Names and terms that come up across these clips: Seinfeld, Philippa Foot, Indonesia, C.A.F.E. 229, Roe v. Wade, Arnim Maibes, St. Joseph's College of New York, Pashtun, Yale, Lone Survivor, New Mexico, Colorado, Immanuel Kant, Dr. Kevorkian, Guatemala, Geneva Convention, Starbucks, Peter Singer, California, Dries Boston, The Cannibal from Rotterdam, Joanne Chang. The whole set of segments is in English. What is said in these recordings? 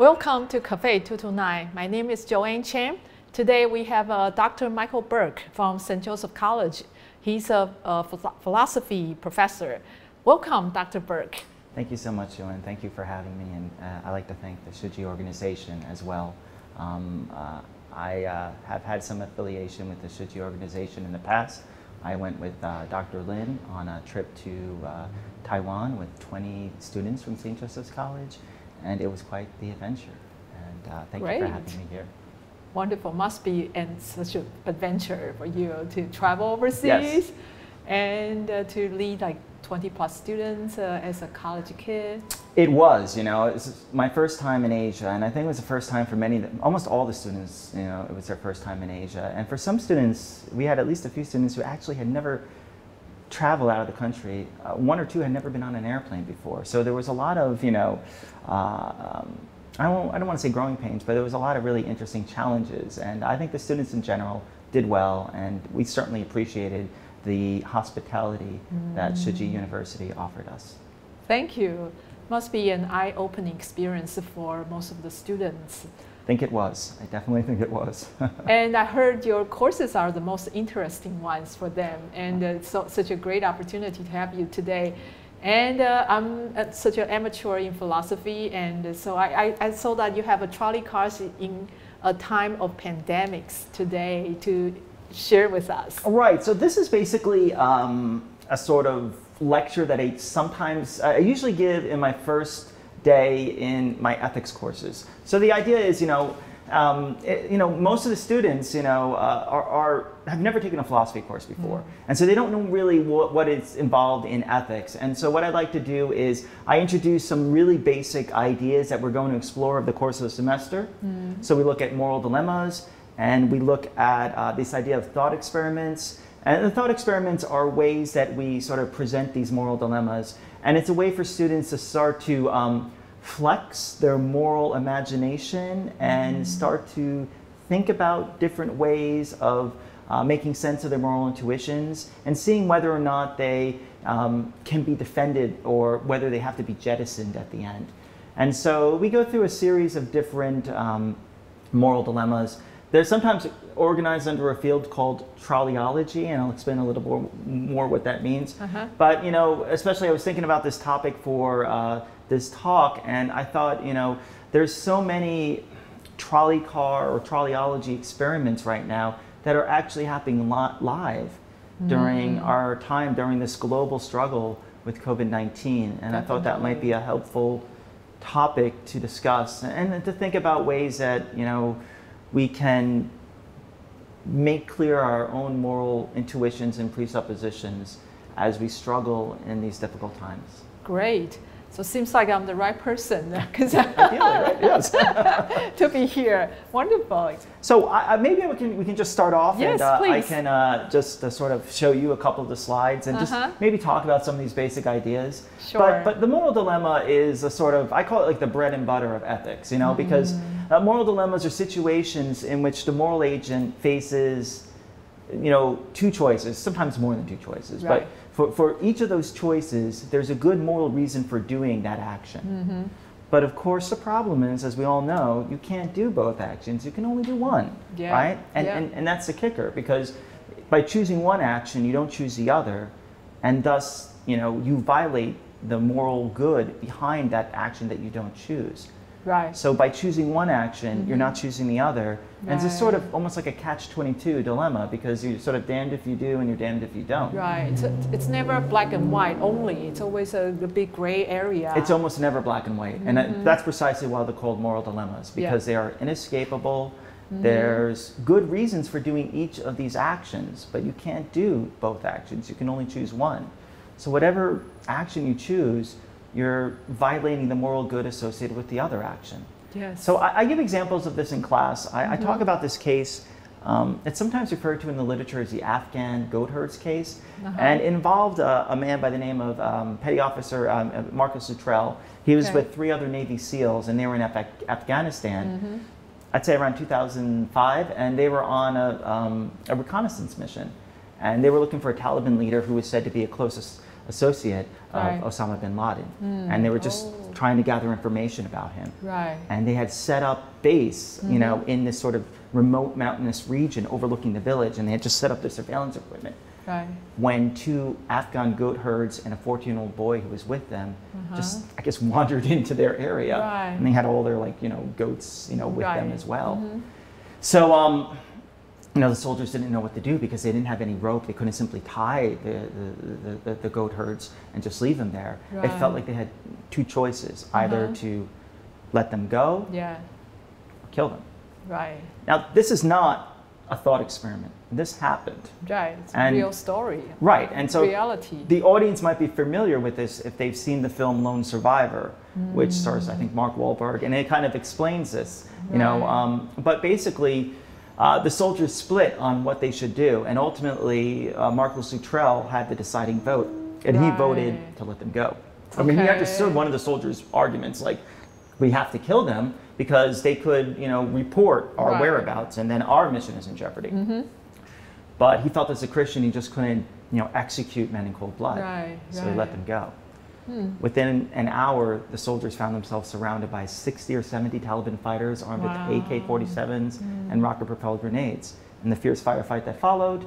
Welcome to Cafe 229. My name is Joanne Chang. Today we have Dr. Michael Burke from St. Joseph's College. He's a philosophy professor. Welcome, Dr. Burke. Thank you so much, Joanne. Thank you for having me, and I'd like to thank the Tzu Chi organization as well. I have had some affiliation with the Tzu Chi organization in the past. I went with Dr. Lin on a trip to Taiwan with 20 students from St. Joseph's College, and it was quite the adventure. And thank you for having me here. Wonderful. Must be such an adventure for you to travel overseas and to lead like 20 plus students as a college kid. It was, you know, it was my first time in Asia, and I think it was the first time for many, almost all the students, you know, it was their first time in Asia. And for some students, we had at least a few students who actually had never traveled out of the country. One or two had never been on an airplane before. So there was a lot of, you know, I don't want to say growing pains, but there was a lot of really interesting challenges. And I think the students in general did well, and we certainly appreciated the hospitality that Shijie University offered us. Thank you. Must be an eye-opening experience for most of the students. I think it was. I definitely think it was. And I heard your courses are the most interesting ones for them, and it's such a great opportunity to have you today. And I'm such an amateur in philosophy, and so I saw that you have a trolley cars in a time of pandemics today to share with us. Right, so this is basically a sort of lecture that I usually give in my first day in my ethics courses. So the idea is, you know, most of the students, you know, have never taken a philosophy course before. And so they don't know really what is involved in ethics. And so what I'd like to do is I introduce some really basic ideas that we're going to explore over the course of the semester. So we look at moral dilemmas, and we look at this idea of thought experiments. And the thought experiments are ways that we sort of present these moral dilemmas. And it's a way for students to start to flex their moral imagination and start to think about different ways of making sense of their moral intuitions and seeing whether or not they can be defended or whether they have to be jettisoned at the end. And so we go through a series of different moral dilemmas. They're sometimes organized under a field called trolleyology, and I'll explain a little more what that means. But, you know, especially I was thinking about this topic for this talk, and I thought, you know, there's so many trolley car or trolleyology experiments right now that are actually happening live during our time, during this global struggle with COVID-19. And I thought that might be a helpful topic to discuss and to think about ways that, you know, we can make clear our own moral intuitions and presuppositions as we struggle in these difficult times. Great. So it seems like I'm the right person ideally, right? Yes. to be here. Wonderful. So maybe we can just start off, and I can just sort of show you a couple of the slides and just maybe talk about some of these basic ideas. Sure. But the moral dilemma is a sort of, I call it like the bread and butter of ethics, you know, because moral dilemmas are situations in which the moral agent faces, you know, two choices, sometimes more than two choices, but for each of those choices, there's a good moral reason for doing that action. But of course, the problem is, as we all know, you can't do both actions. You can only do one, right? And that's the kicker, because by choosing one action, you don't choose the other, and thus, you know, you violate the moral good behind that action that you don't choose. Right. So by choosing one action, you're not choosing the other. And it's just sort of almost like a catch-22 dilemma, because you're sort of damned if you do and you're damned if you don't. Right. It's never black and white only. It's always a big gray area. It's almost never black and white. And that's precisely why they're called moral dilemmas, because they are inescapable. There's good reasons for doing each of these actions, but you can't do both actions. You can only choose one. So whatever action you choose, you're violating the moral good associated with the other action. So I give examples of this in class. I talk about this case. It's sometimes referred to in the literature as the Afghan goat herds case. And it involved a man by the name of Petty Officer Marcus Luttrell. He was with three other Navy SEALs, and they were in Afghanistan, I'd say around 2005, and they were on a reconnaissance mission. And they were looking for a Taliban leader who was said to be a close associate of Osama bin Laden. And they were just trying to gather information about him. Right. And they had set up base, you know, in this sort of remote mountainous region overlooking the village, and they had just set up their surveillance equipment. Right. When two Afghan goat herds and a 14-year-old boy who was with them just, I guess, wandered into their area, and they had all their, like, you know, goats, you know, with them as well. So, you know, the soldiers didn't know what to do because they didn't have any rope. They couldn't simply tie the goat herds and just leave them there. It felt like they had two choices: either to let them go, or kill them. Right. Now, this is not a thought experiment. This happened. Right, it's a real story. Right, and so reality. The audience might be familiar with this if they've seen the film Lone Survivor, which stars, I think, Mark Wahlberg, and it kind of explains this. You know, but basically, the soldiers split on what they should do, and ultimately, Marcus Luttrell had the deciding vote, and he voted to let them go. I mean, he understood one of the soldiers' arguments, like, we have to kill them because they could, you know, report our whereabouts, and then our mission is in jeopardy. But he felt, as a Christian, he just couldn't, you know, execute men in cold blood. So he let them go. Within an hour, the soldiers found themselves surrounded by 60 or 70 Taliban fighters armed with AK-47s and rocket-propelled grenades. In the fierce firefight that followed,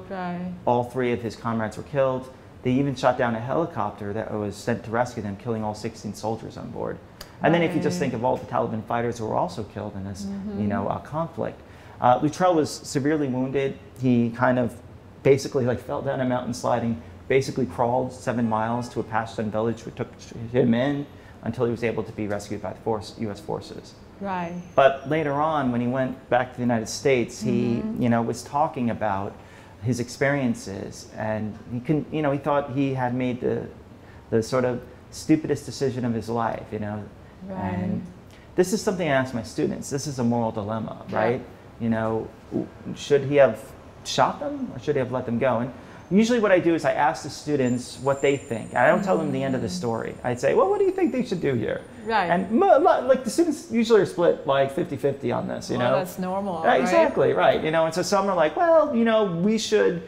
all three of his comrades were killed. They even shot down a helicopter that was sent to rescue them, killing all 16 soldiers on board. And then if you just think of all the Taliban fighters who were also killed in this, you know, conflict. Luttrell was severely wounded. He kind of basically, like, fell down a mountain sliding, basically crawled 7 miles to a Pashtun village, which took him in until he was able to be rescued by the U.S. forces. Right. But later on, when he went back to the United States, he, you know, was talking about his experiences, and he couldn't, you know, he thought he had made the sort of stupidest decision of his life, you know. Right. And this is something I ask my students. This is a moral dilemma, right? You know, should he have shot them or should he have let them go? And usually what I do is I ask the students what they think. I don't tell them the end of the story. I'd say, well, what do you think they should do here? Right. And, like, the students usually are split, like, 50-50 on this, you know? That's normal, right? Exactly, right. You know, and so some are like, well, you know, we should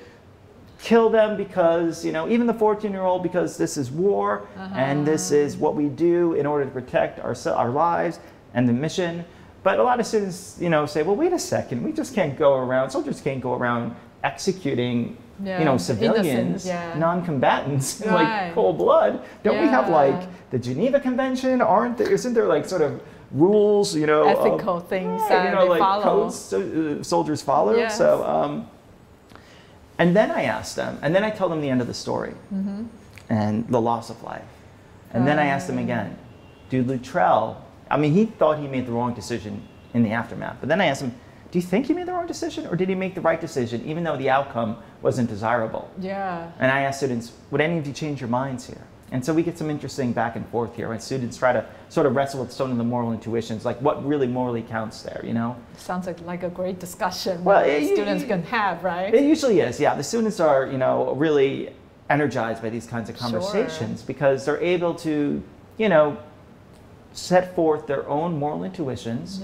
kill them because, you know, even the 14-year-old, because this is war, and this is what we do in order to protect our lives and the mission. But a lot of students, you know, say, well, wait a second, we just can't go around, soldiers can't go around executing you know, civilians, non-combatants, like, cold blood. Don't we have, like, the Geneva Convention? Isn't there, like, sort of rules, you know, ethical things that, you know, like, follow. Codes soldiers follow? Yes. So, and then I ask them, and then I tell them the end of the story and the loss of life. And then I ask them again, dude, Luttrell, I mean, he thought he made the wrong decision in the aftermath, but then I asked him, do you think he made the wrong decision, or did he make the right decision, even though the outcome wasn't desirable? Yeah. And I ask students, would any of you change your minds here? And so we get some interesting back and forth here when students try to sort of wrestle with some of the moral intuitions, like what really morally counts there, you know? Sounds like a great discussion students can have, right? It usually is, yeah. The students are, you know, really energized by these kinds of conversations because they're able to, you know, set forth their own moral intuitions.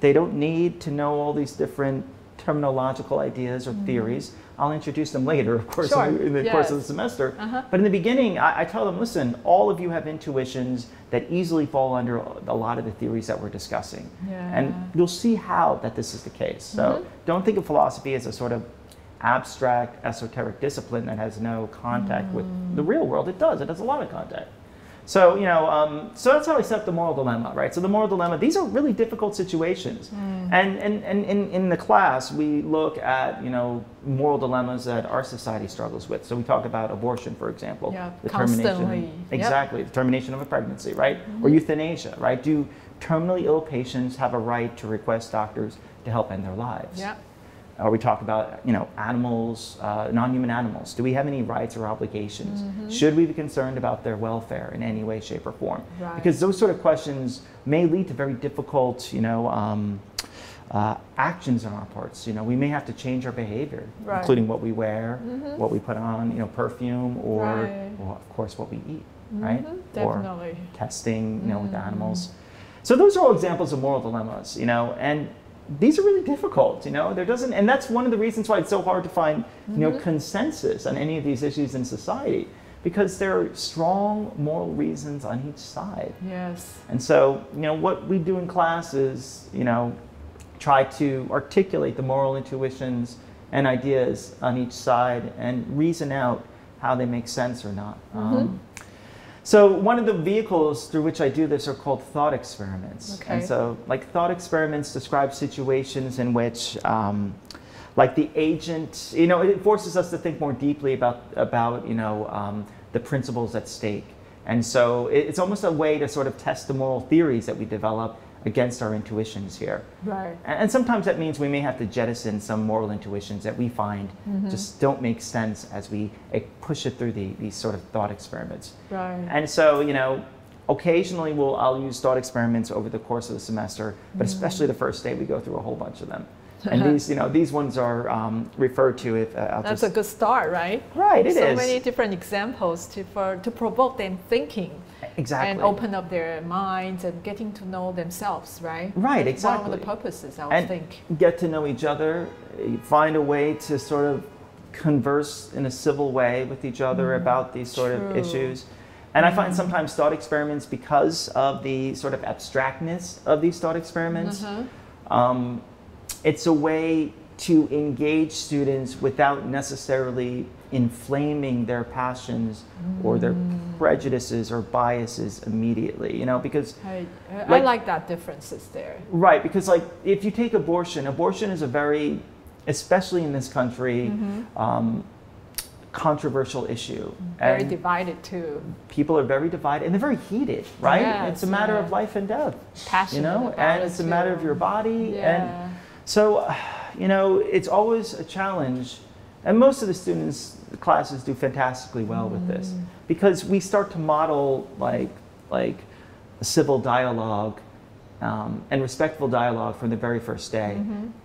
They don't need to know all these different terminological ideas or theories. I'll introduce them later, of course, in the course of the semester. But in the beginning, I tell them, listen, all of you have intuitions that easily fall under a lot of the theories that we're discussing. And you'll see how that this is the case. So don't think of philosophy as a sort of abstract, esoteric discipline that has no contact with the real world. It does a lot of contact. So, you know, so that's how I set up the moral dilemma, right? So the moral dilemma, these are really difficult situations. And in the class, we look at, you know, moral dilemmas that our society struggles with. So we talk about abortion, for example. The termination, the termination of a pregnancy, right? Or euthanasia, right? Do terminally ill patients have a right to request doctors to help end their lives? Or we talk about, you know, animals, non-human animals. Do we have any rights or obligations? Should we be concerned about their welfare in any way, shape, or form? Because those sort of questions may lead to very difficult, you know, actions on our parts. You know, we may have to change our behavior, including what we wear, what we put on, you know, perfume, or, well, of course, what we eat, right? Definitely. Or testing, you know, with animals. So those are all examples of moral dilemmas, you know, and these are really difficult, you know. There doesn't, and that's one of the reasons why it's so hard to find, you know, consensus on any of these issues in society, because there are strong moral reasons on each side. Yes. And so, you know, what we do in class is, you know, try to articulate the moral intuitions and ideas on each side and reason out how they make sense or not. Mm-hmm. So one of the vehicles through which I do this are called thought experiments. Okay. And so, like, thought experiments describe situations in which, like, the agent, you know, it forces us to think more deeply about you know, the principles at stake. And so it's almost a way to sort of test the moral theories that we develop against our intuitions here. Right. And sometimes that means we may have to jettison some moral intuitions that we find mm-hmm. just don't make sense as we push it through these sort of thought experiments. Right. And so, you know, occasionally I'll use thought experiments over the course of the semester, but especially the first day we go through a whole bunch of them. And these, you know, these ones are referred to if that's a good start, right? Right, it is. So many different examples to provoke them thinking. Exactly. And open up their minds and getting to know themselves, right? Right, exactly. One of the purposes, I would think. Get to know each other, find a way to sort of converse in a civil way with each other about these sort of issues. And I find sometimes thought experiments, because of the sort of abstractness of these thought experiments, it's a way to engage students without necessarily inflaming their passions or their prejudices or biases immediately, you know, because... I like that differences there. Right, because, like, if you take abortion, abortion is a very, especially in this country, controversial issue. Very divided, too. People are very divided, and they're very heated, right? Yes, it's a matter of life and death, you know, and it's a matter of your body. Yeah. And so, you know, it's always a challenge. And most of the students' classes do fantastically well with this, because we start to model like a civil dialogue and respectful dialogue from the very first day.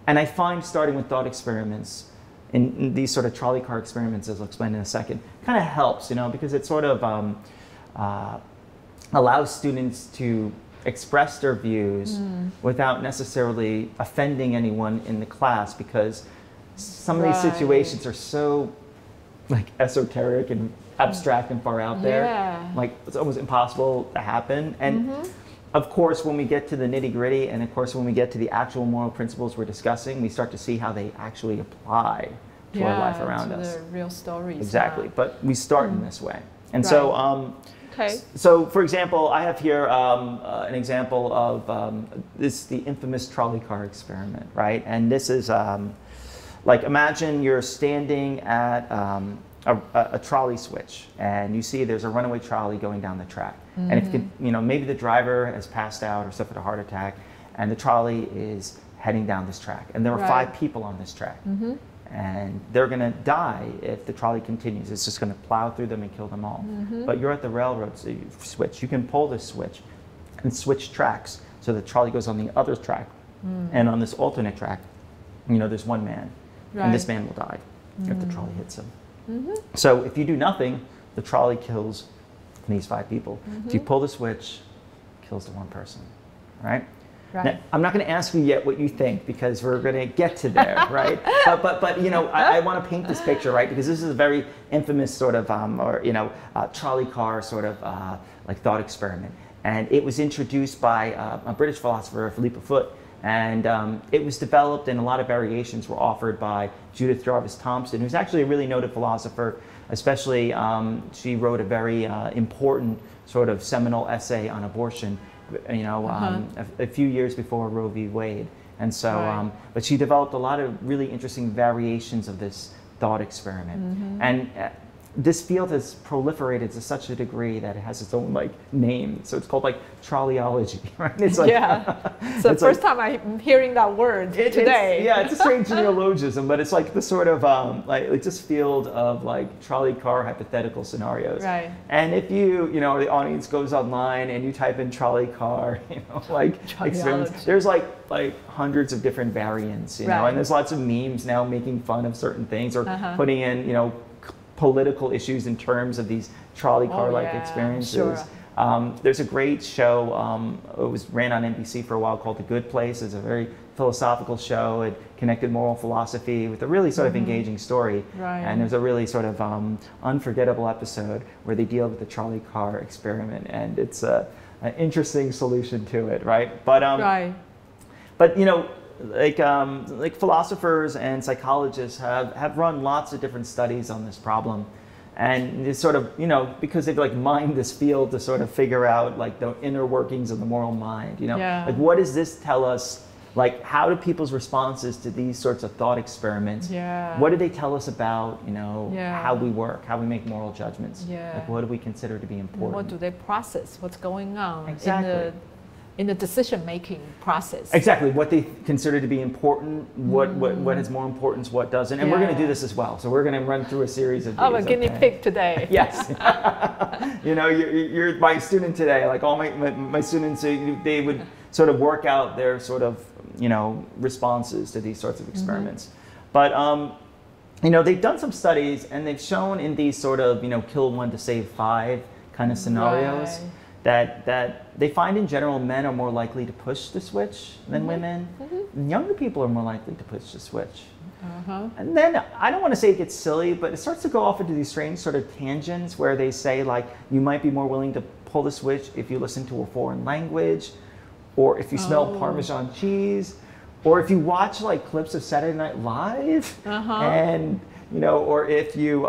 And I find starting with thought experiments in these sort of trolley car experiments, as I'll explain in a second, kind of helps, you know, because it sort of allows students to express their views without necessarily offending anyone in the class, because some of these situations are so, like, esoteric and abstract and far out there, like, it's almost impossible to happen. And of course, when we get to the nitty-gritty, and of course when we get to the actual moral principles we're discussing, we start to see how they actually apply to our life around us. The real stories. Exactly. But we start in this way. And so okay. So, for example, I have here an example of the infamous trolley car experiment, right? And this is like, imagine you're standing at a trolley switch, and you see there's a runaway trolley going down the track, and if you know, maybe the driver has passed out or suffered a heart attack, and the trolley is heading down this track, and there are 5 people on this track. And they're going to die if the trolley continues. It's just going to plow through them and kill them all. But you're at the railroad switch. You can pull this switch and switch tracks, so the trolley goes on the other track. And on this alternate track, you know, there's one man. And this man will die if the trolley hits him. So if you do nothing, the trolley kills these 5 people. If you pull the switch, it kills the one person. Right? Right. Now, I'm not going to ask you yet what you think, because we're going to get to there, right? But you know, I want to paint this picture, right? Because this is a very infamous sort of, or you know, trolley car sort of like thought experiment, and it was introduced by a British philosopher, Philippa Foot, and it was developed, and a lot of variations were offered by Judith Jarvis Thompson, who's actually a really noted philosopher. Especially, she wrote a very important sort of seminal essay on abortion, you know, a few years before Roe v. Wade. And so, but she developed a lot of really interesting variations of this thought experiment. And this field has proliferated to such a degree that it has its own, like, name. So it's called, like, trolleyology, right? It's like, so it's the first time I'm hearing that word today. It's a strange neologism, but it's like the sort of, like this field of, like, trolley car hypothetical scenarios. Right. And if you know, the audience goes online and you type in trolley car, you know, like, experiments, there's like hundreds of different variants, you know, and there's lots of memes now making fun of certain things, or putting in, you know, political issues in terms of these trolley car-like experiences. There's a great show, it ran on NBC for a while, called The Good Place. It's a very philosophical show. It connected moral philosophy with a really sort of engaging story. Right. And there's a really sort of unforgettable episode where they deal with the trolley car experiment, and it's an interesting solution to it, right? But but you know, like philosophers and psychologists have run lots of different studies on this problem. And it's sort of, you know, because they've like mined this field to sort of figure out like the inner workings of the moral mind, you know, like what does this tell us? Like, how do people's responses to these sorts of thought experiments? What do they tell us about, you know, how we work, how we make moral judgments? Like, what do we consider to be important? What do they process? What's going on in the decision-making process? Exactly, what they consider to be important, what has more importance, what doesn't. And we're going to do this as well. So we're going to run through a series of these. I'm a guinea pig today. Yes. You know, you're my student today. Like all my students, they would sort of work out their sort of, you know, responses to these sorts of experiments. But, you know, they've done some studies and they've shown in these sort of, you know, kill one to save five kind of scenarios, that they find in general men are more likely to push the switch than women. Younger people are more likely to push the switch. And then, I don't want to say it gets silly, but it starts to go off into these strange sort of tangents where they say, like, you might be more willing to pull the switch if you listen to a foreign language, or if you smell Parmesan cheese, or if you watch, like, clips of Saturday Night Live, and, you know, or if you,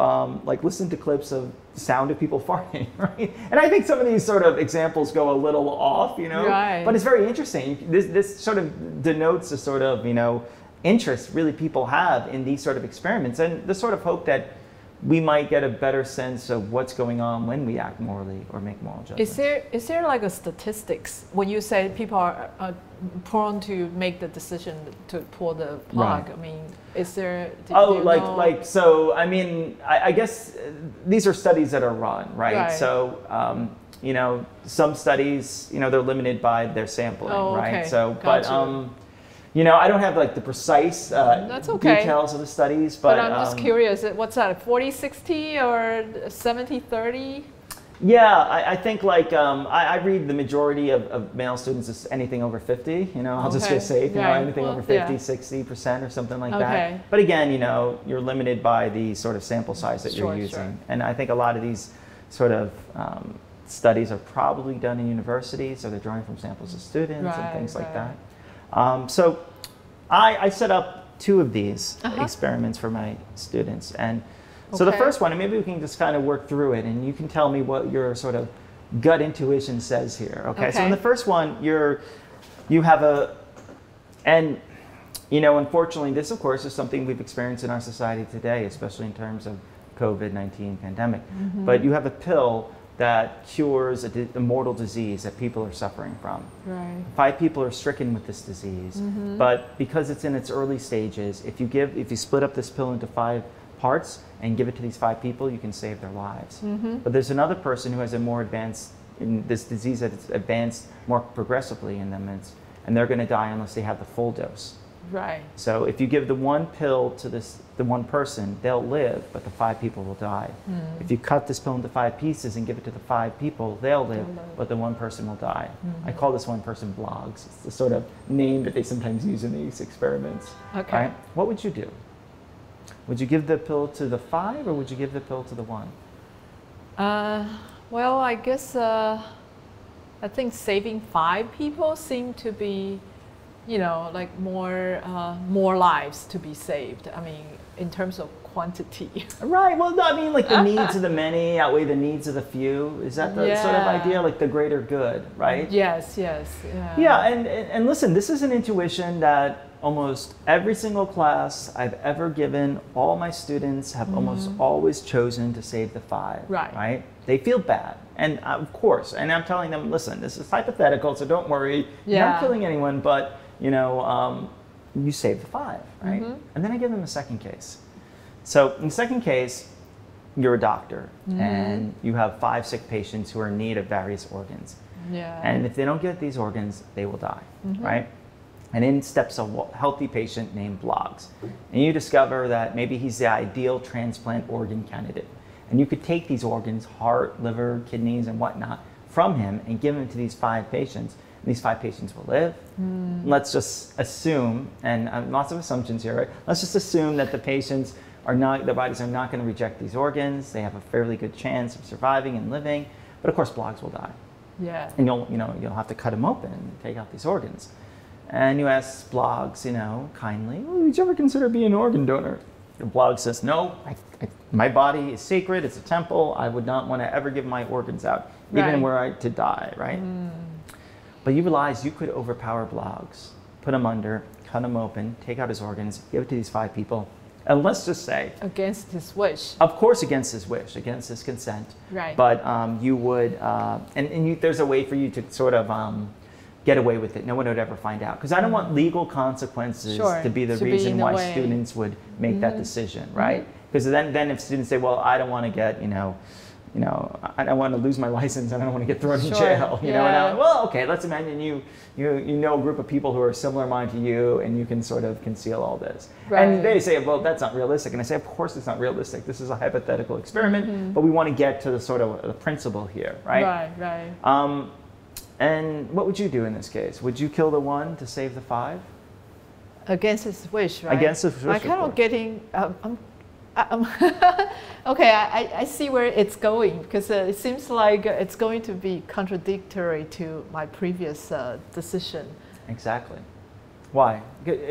like, listen to clips of sound of people farting, right? And I think some of these sort of examples go a little off, you know, but it's very interesting. This sort of denotes the sort of, you know, interest really people have in these sort of experiments, and the sort of hope that we might get a better sense of what's going on when we act morally or make moral judgments. Is there like a statistics when you say people are prone to make the decision to pull the plug? I mean, is there? I mean, I guess these are studies that are run, right? So, you know, some studies, you know, they're limited by their sampling, right? So, but. You know, I don't have like the precise details of the studies, but I'm just curious. What's that? 40-60 or 70-30? Yeah, I think like I read the majority of male students is anything over 50. You know, I'll just go safe. You know, anything over 50-60% or something like that. But again, you know, you're limited by the sort of sample size that you're using, and I think a lot of these sort of studies are probably done in universities, so they're drawing from samples of students and things like that. So I set up two of these experiments for my students. And so the first one, and maybe we can just kind of work through it and you can tell me what your sort of gut intuition says here. So in the first one, you have and you know, unfortunately this of course is something we've experienced in our society today, especially in terms of COVID-19 pandemic, but you have a pill that cures a mortal disease that people are suffering from. Right. 5 people are stricken with this disease, but because it's in its early stages, if you split up this pill into 5 parts and give it to these 5 people, you can save their lives. But there's another person who has a more advanced, this disease that's advanced more progressively in them, and they're gonna die unless they have the full dose. Right. So if you give the 1 pill to the 1 person, they'll live, but the 5 people will die. If you cut this pill into 5 pieces and give it to the 5 people, they'll live, but the 1 person will die. I call this 1 person blogs. It's the sort of name that they sometimes use in these experiments. Right? What would you do? Would you give the pill to the 5 or would you give the pill to the 1? Well, I guess I think saving 5 people seemed to be, you know, like more lives to be saved. I mean, in terms of quantity. Right. Well, no, I mean, like the needs of the many outweigh the needs of the few. Is that the sort of idea, like the greater good, right? Yes. Yes. Yeah. Yeah. And listen, this is an intuition that almost every single class I've ever given, all my students have almost always chosen to save the 5. Right. Right. They feel bad. And of course, and I'm telling them, listen, this is hypothetical, so don't worry. Yeah. You're not killing anyone, but you know, you save the 5, right? And then I give them a second case. So in the second case, you're a doctor and you have 5 sick patients who are in need of various organs. Yeah. And if they don't get these organs, they will die, right? And in steps a healthy patient named Bloggs. And you discover that maybe he's the ideal transplant organ candidate. And you could take these organs, heart, liver, kidneys, and whatnot, from him and give them to these 5 patients. these 5 patients will live. Let's just assume, and lots of assumptions here, right? Let's just assume that the patients are not, their bodies are not going to reject these organs. They have a fairly good chance of surviving and living. But of course, blogs will die. Yeah. And you'll have to cut them open and take out these organs. And you ask blogs, kindly, well, would you ever consider being an organ donor? The blog says, no, my body is sacred. It's a temple. I would not want to ever give my organs out, even were I to die, right? But you realize you could overpower blogs, put them under, cut them open, take out his organs, give it to these 5 people. And let's just say, against his wish. Of course, against his wish, against his consent. Right. But you would, there's a way for you to sort of get away with it. No one would ever find out. Because I don't want legal consequences to be the reason why students would make that decision, right? Because then if students say, well, I don't want to get, I don't want to lose my license. I don't want to get thrown in jail. Well, okay, let's imagine you know a group of people who are similar in mind to you, and you can sort of conceal all this. Right. And they say, well, that's not realistic. And I say, of course it's not realistic. This is a hypothetical experiment, but we want to get to the sort of the principle here, right? Right, right. And what would you do in this case? Would you kill the 1 to save the 5? Against his wish, right? Against his wish. I'm kind of getting. Okay, I see where it's going, because it seems like it's going to be contradictory to my previous decision. Exactly. Why?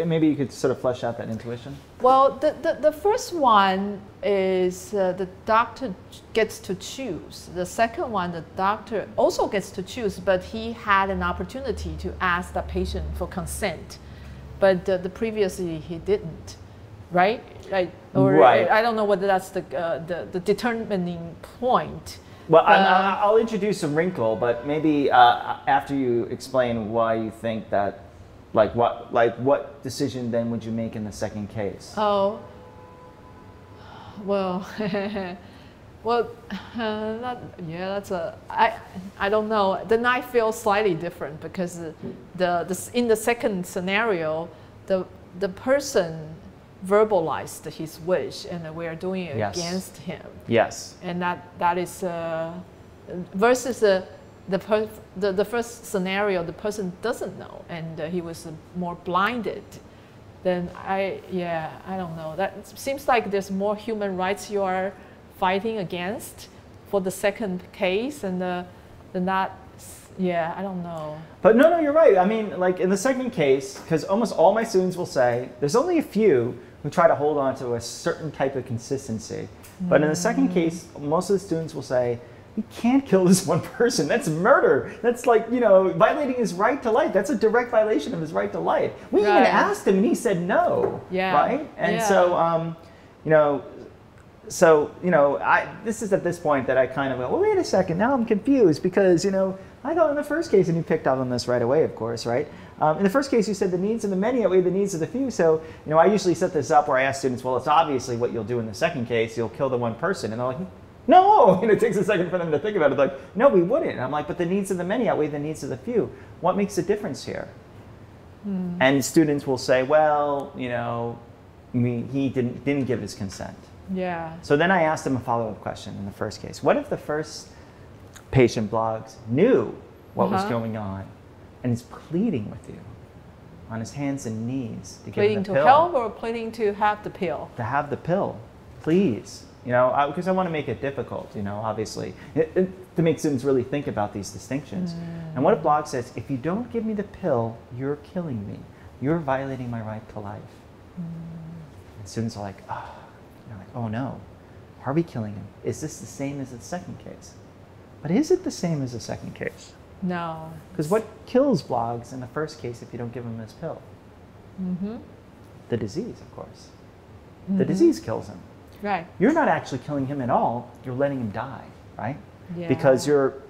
Maybe you could sort of flesh out that intuition. Well, the first one is the doctor gets to choose. The second one, the doctor also gets to choose, but he had an opportunity to ask the patient for consent. But previously he didn't. Right? I don't know whether that's the determining point. Well, I'll introduce a wrinkle, but maybe after you explain why you think that, what decision then would you make in the second case? Oh, well, I don't know. Then I feel slightly different, because in the second scenario, the person verbalized his wish, and we are doing it against him. Yes. And that is versus the first scenario, the person doesn't know, and he was more blinded. Then I don't know. That seems like there's more human rights you are fighting against for the second case, and then that. Yeah, I don't know. But no, you're right. I mean, like in the second case, because almost all my students will say, there's only a few who try to hold on to a certain type of consistency. But in the second case, most of the students will say, we can't kill this 1 person. That's murder. That's like, violating his right to life. That's a direct violation of his right to life. We even asked him and he said no. Yeah. Right? And so, this is at this point that I kind of go, well, wait a second, now I'm confused, because, I thought in the first case, and you picked up on this right away, of course, right? In the first case, you said the needs of the many outweigh the needs of the few. So, I usually set this up where I ask students, well, it's obviously what you'll do in the second case. You'll kill the 1 person. And they're like, no. And it takes a second for them to think about it. Like, no, we wouldn't. And I'm like, but the needs of the many outweigh the needs of the few. What makes the difference here? And students will say, well, he didn't give his consent. Yeah. So then I asked them a follow-up question in the first case. What if the first patient blogs knew what was going on, and is pleading with you on his hands and knees to give him the pill? Pleading to help or pleading to have the pill? To have the pill, please. Because I want to make it difficult, obviously, to make students really think about these distinctions. And what a blog says, if you don't give me the pill, you're killing me. You're violating my right to life. And students are like, oh no, are we killing him? Is this the same as the second case? But is it the same as the second case? No. Because what kills blogs in the first case if you don't give them this pill? The disease, of course. The disease kills him. Right. You're not actually killing him at all. You're letting him die, right? Yeah. Because you're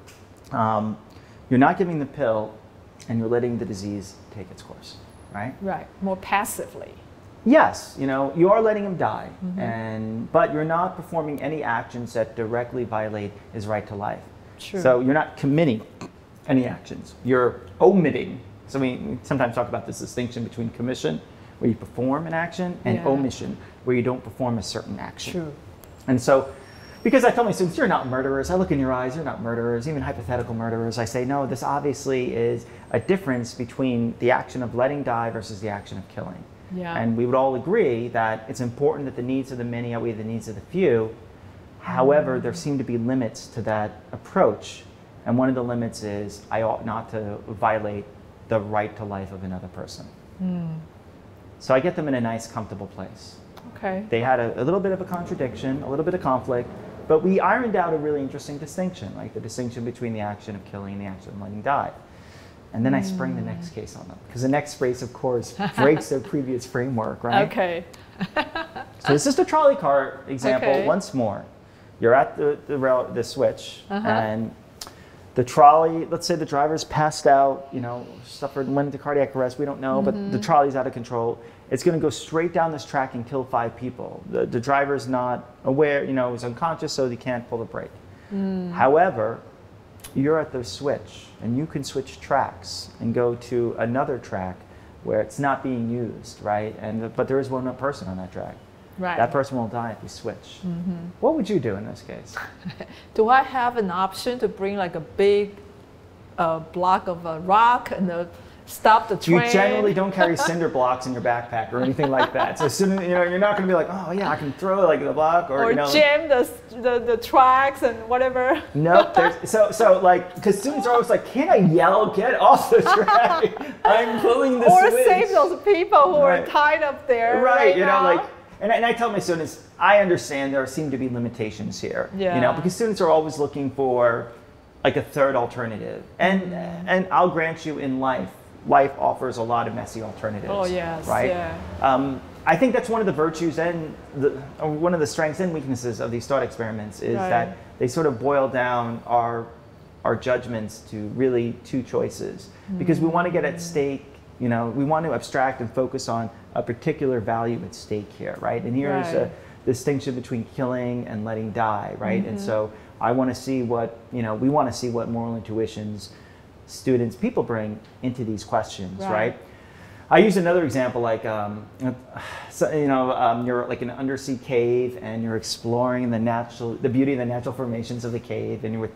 not giving the pill, and you're letting the disease take its course, right? Right. More passively. Yes, you are letting him die, but you're not performing any actions that directly violate his right to life. True. So you're not committing any actions. You're omitting. So we sometimes talk about this distinction between commission, where you perform an action, and omission, where you don't perform a certain action. True. And so Because I tell my students, you're not murderers. I look in your eyes, you're not murderers, even hypothetical murderers. I say, no, this obviously is a difference between the action of letting die versus the action of killing. Yeah. And we would all agree that it's important that the needs of the many outweigh the needs of the few. However, there seem to be limits to that approach. And one of the limits is I ought not to violate the right to life of another person. Mm. So I get them in a nice, comfortable place. Okay. They had a little bit of a contradiction, a little bit of conflict. But we ironed out a really interesting distinction, like the distinction between the action of killing and the action of letting die. And then I spring the next case on them, because the next race, of course, breaks their previous framework, right? Okay. So this is the trolley car example once more. You're at the switch, and the trolley, let's say the driver's passed out, you know, suffered, went into cardiac arrest, we don't know, but the trolley's out of control. It's going to go straight down this track and kill 5 people. The driver's not aware, you know, he's unconscious, so he can't pull the brake. However, you're at the switch, and you can switch tracks and go to another track where it's not being used, right? And but there is one person on that track. Right. That person will die if you switch. What would you do in this case? Do I have an option to bring like a big block of a rock and a stop the train? You generally don't carry cinder blocks in your backpack or anything like that. So as soon as, you know, you're not going to be like, oh yeah, I can throw like the block or you know, jam the tracks and whatever. No, nope, so like because students are always like, can't I yell, get off the track? I'm pulling the switch. Or save those people who are tied up there. Right, you know, like, and I tell my students, I understand there seem to be limitations here. Yeah. You know, because students are always looking for like a third alternative, and I'll grant you in life. Life offers a lot of messy alternatives. Oh yes, right. Yeah. I think that's one of the virtues and one of the strengths and weaknesses of these thought experiments is that they sort of boil down our judgments to really 2 choices because we want to get at stake. You know, we want to abstract and focus on a particular value at stake here, right? And here's a distinction between killing and letting die, right? And so I want to see what we want to see what moral intuitions. Students, people bring into these questions, right? I use another example, like you're like an undersea cave and you're exploring the beauty of the natural formations of the cave, and you're with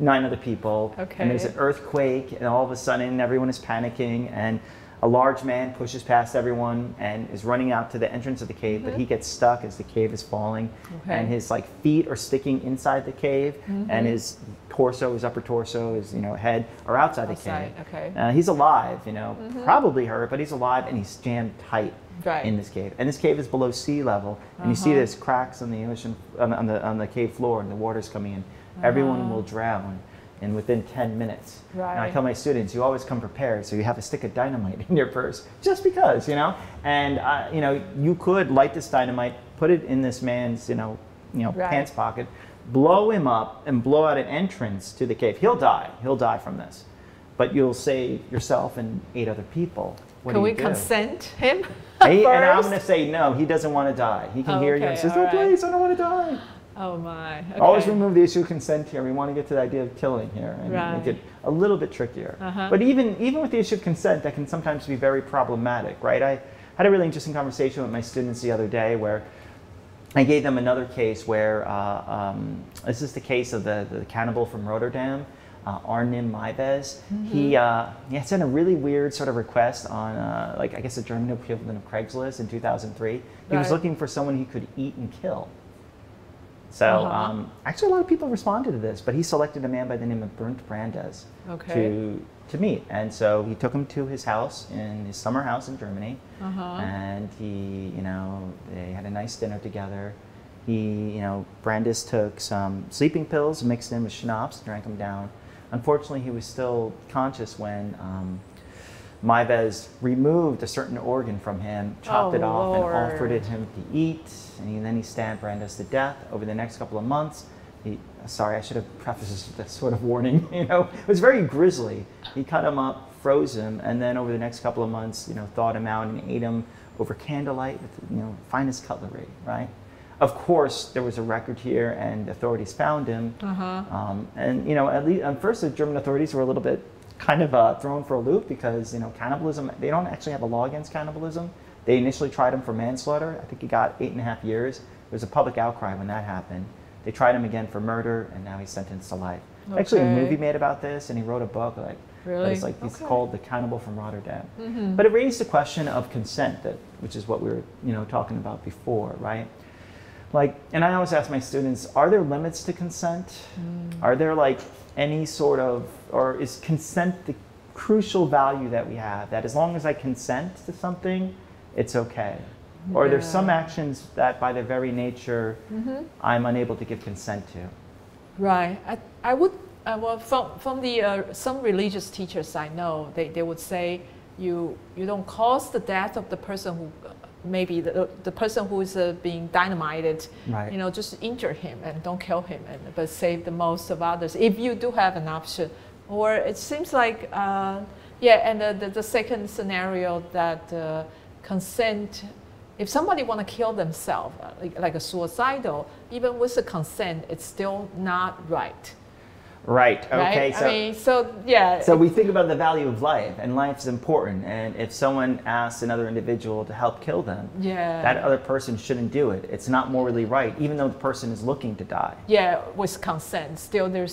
9 other people, and there's an earthquake, and all of a sudden everyone is panicking, and a large man pushes past everyone and is running out to the entrance of the cave, but he gets stuck as the cave is falling, and his like feet are sticking inside the cave, and his torso, his upper torso, his head are outside the cave. He's alive, probably hurt, but he's alive, and he's jammed tight in this cave. And this cave is below sea level, and you see there's cracks on the ocean on the cave floor, and the water's coming in. Everyone will drown. And within 10 minutes. And I tell my students, you always come prepared, so you have a stick of dynamite in your purse, just because, And you could light this dynamite, put it in this man's, pants pocket, blow him up, and blow out an entrance to the cave. He'll die. He'll die from this, but you'll save yourself and 8 other people. What Can we do? Consent him? And I'm going to say no. He doesn't want to die. He can hear you and says, "No, please, I don't want to die." Oh my. Okay. Always remove the issue of consent here. We want to get to the idea of killing here and make it a little bit trickier. But even with the issue of consent, that can sometimes be very problematic, right? I had a really interesting conversation with my students the other day where I gave them another case where, this is the case of the cannibal from Rotterdam, Arnim Maibes. He had sent a really weird sort of request on, I guess, a German equivalent of Craigslist in 2003. He was looking for someone he could eat and kill. So actually, a lot of people responded to this, but he selected a man by the name of Bernd Brandes to meet, and so he took him to his house, in his summer house in Germany, and they had a nice dinner together. Brandes took some sleeping pills, mixed in with schnapps, drank them down. Unfortunately, he was still conscious when Maibes removed a certain organ from him, chopped it off, and offered it him to eat. And then he stabbed Brandes to death. Over the next couple of months, sorry, I should have prefaced this with a sort of warning. It was very grisly. He cut him up, froze him, and then over the next couple of months, thawed him out and ate him over candlelight with finest cutlery, right? Of course, there was a record here, and authorities found him. At first, the German authorities were a little bit kind of thrown for a loop because cannibalism, they don't actually have a law against cannibalism. They initially tried him for manslaughter. I think he got 8.5 years. There was a public outcry when that happened. They tried him again for murder, and now he's sentenced to life. Okay. Actually, a movie made about this, and he wrote a book. Like, really? It's like it's called The Cannibal from Rotterdam. Mm-hmm. But it raised the question of consent, which is what we were talking about before, right? Like, and I always ask my students, are there limits to consent? Mm. Are there like any sort of, or is consent the crucial value that we have? That as long as I consent to something, it's okay. Yeah. Or there's some actions that by their very nature, mm-hmm. I'm unable to give consent to. Right. I would, well, from the, some religious teachers I know, they would say, you don't cause the death of the person who, maybe the person who is being dynamited, right. Just injure him and don't kill him, but save the most of others, if you do have an option. Or it seems like, and the second scenario that consent, if somebody want to kill themselves, like a suicidal, even with the consent, it's still not right. Right. Okay. Right? So, I mean, so we think about the value of life, and life's important. And if someone asks another individual to help kill them, that other person shouldn't do it. It's not morally right, even though the person is looking to die. Yeah, with consent. Still, there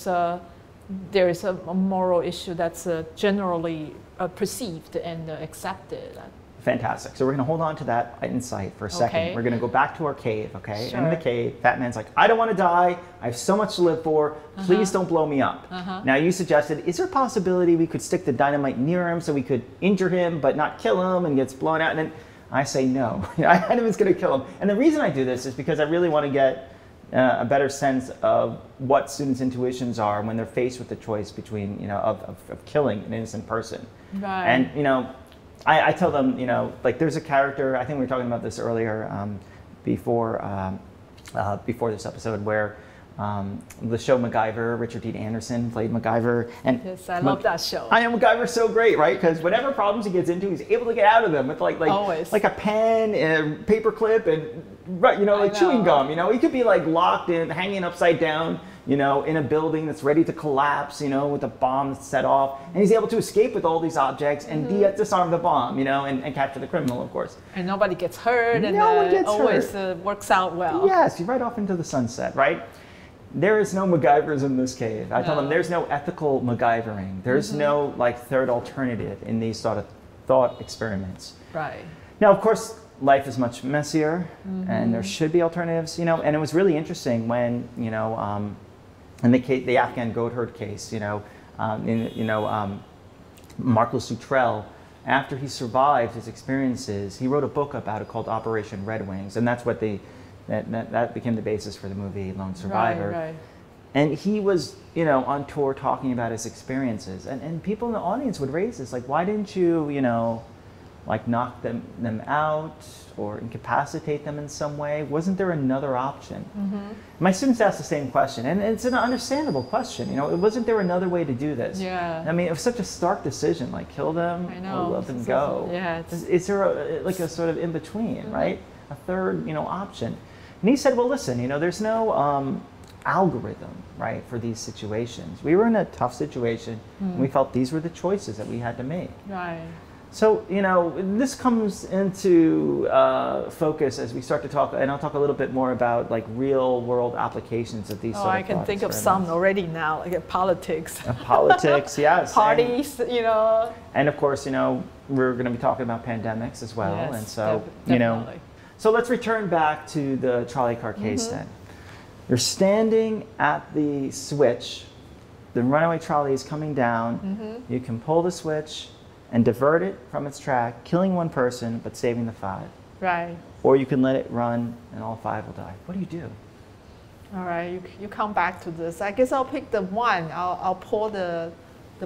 is a moral issue that's generally perceived and accepted. Fantastic. So we're going to hold on to that insight for a second. Okay. We're going to go back to our cave, okay? Sure. In the cave, that man's like, I don't want to die. I have so much to live for. Please don't blow me up. Now, you suggested, is there a possibility we could stick the dynamite near him so we could injure him but not kill him and gets blown out? And then I say no. I think it's going to kill him. And the reason I do this is because I really want to get a better sense of what students' intuitions are when they're faced with the choice between, of killing an innocent person. Right. And, I tell them, like there's a character, I think we were talking about this earlier before this episode, where the show MacGyver, Richard Dean Anderson played MacGyver. And yes, I love that show. I am MacGyver's so great, right? Because whatever problems he gets into, he's able to get out of them with like a pen and a paper clip and, chewing gum, He could be like locked in, hanging upside down, in a building that's ready to collapse, with a bomb that's set off, and he's able to escape with all these objects and disarm the bomb, and capture the criminal, of course. And nobody gets hurt, and always works out well. Yes, you're right off into the sunset, right? There is no MacGyvers in this cave. I tell them there's no ethical MacGyvering. There's no third alternative in these sort of thought experiments. Right. Now, of course, life is much messier, and there should be alternatives, And it was really interesting when, in the Afghan goat herd case, Marcus Luttrell, after he survived his experiences, he wrote a book about it called Operation Red Wings, and that's what that became the basis for the movie Lone Survivor. Right, right. And he was, on tour talking about his experiences, and people in the audience would raise this, like, why didn't you, like knock them out or incapacitate them in some way? Wasn't there another option? My students ask the same question, and it's an understandable question. Wasn't there another way to do this? Yeah. I mean, it was such a stark decision, like kill them or let them go. Yeah. Is there a sort of in between, right? A third, option. And he said, well, listen, there's no algorithm, right, for these situations. We were in a tough situation, and we felt these were the choices that we had to make. Right. So, this comes into focus as we start to talk, and I'll talk a little bit more about like real world applications of these sort of thought experiments. I can think of some already now, like politics. Politics, yes. Parties, And of course, we're going to be talking about pandemics as well. Yes, and so, So let's return back to the trolley car case then. You're standing at the switch, the runaway trolley is coming down, you can pull the switch and divert it from its track, killing one person, but saving the five. Right. Or you can let it run and all five will die. What do you do? All right, you come back to this. I guess I'll pick the one. I'll pull the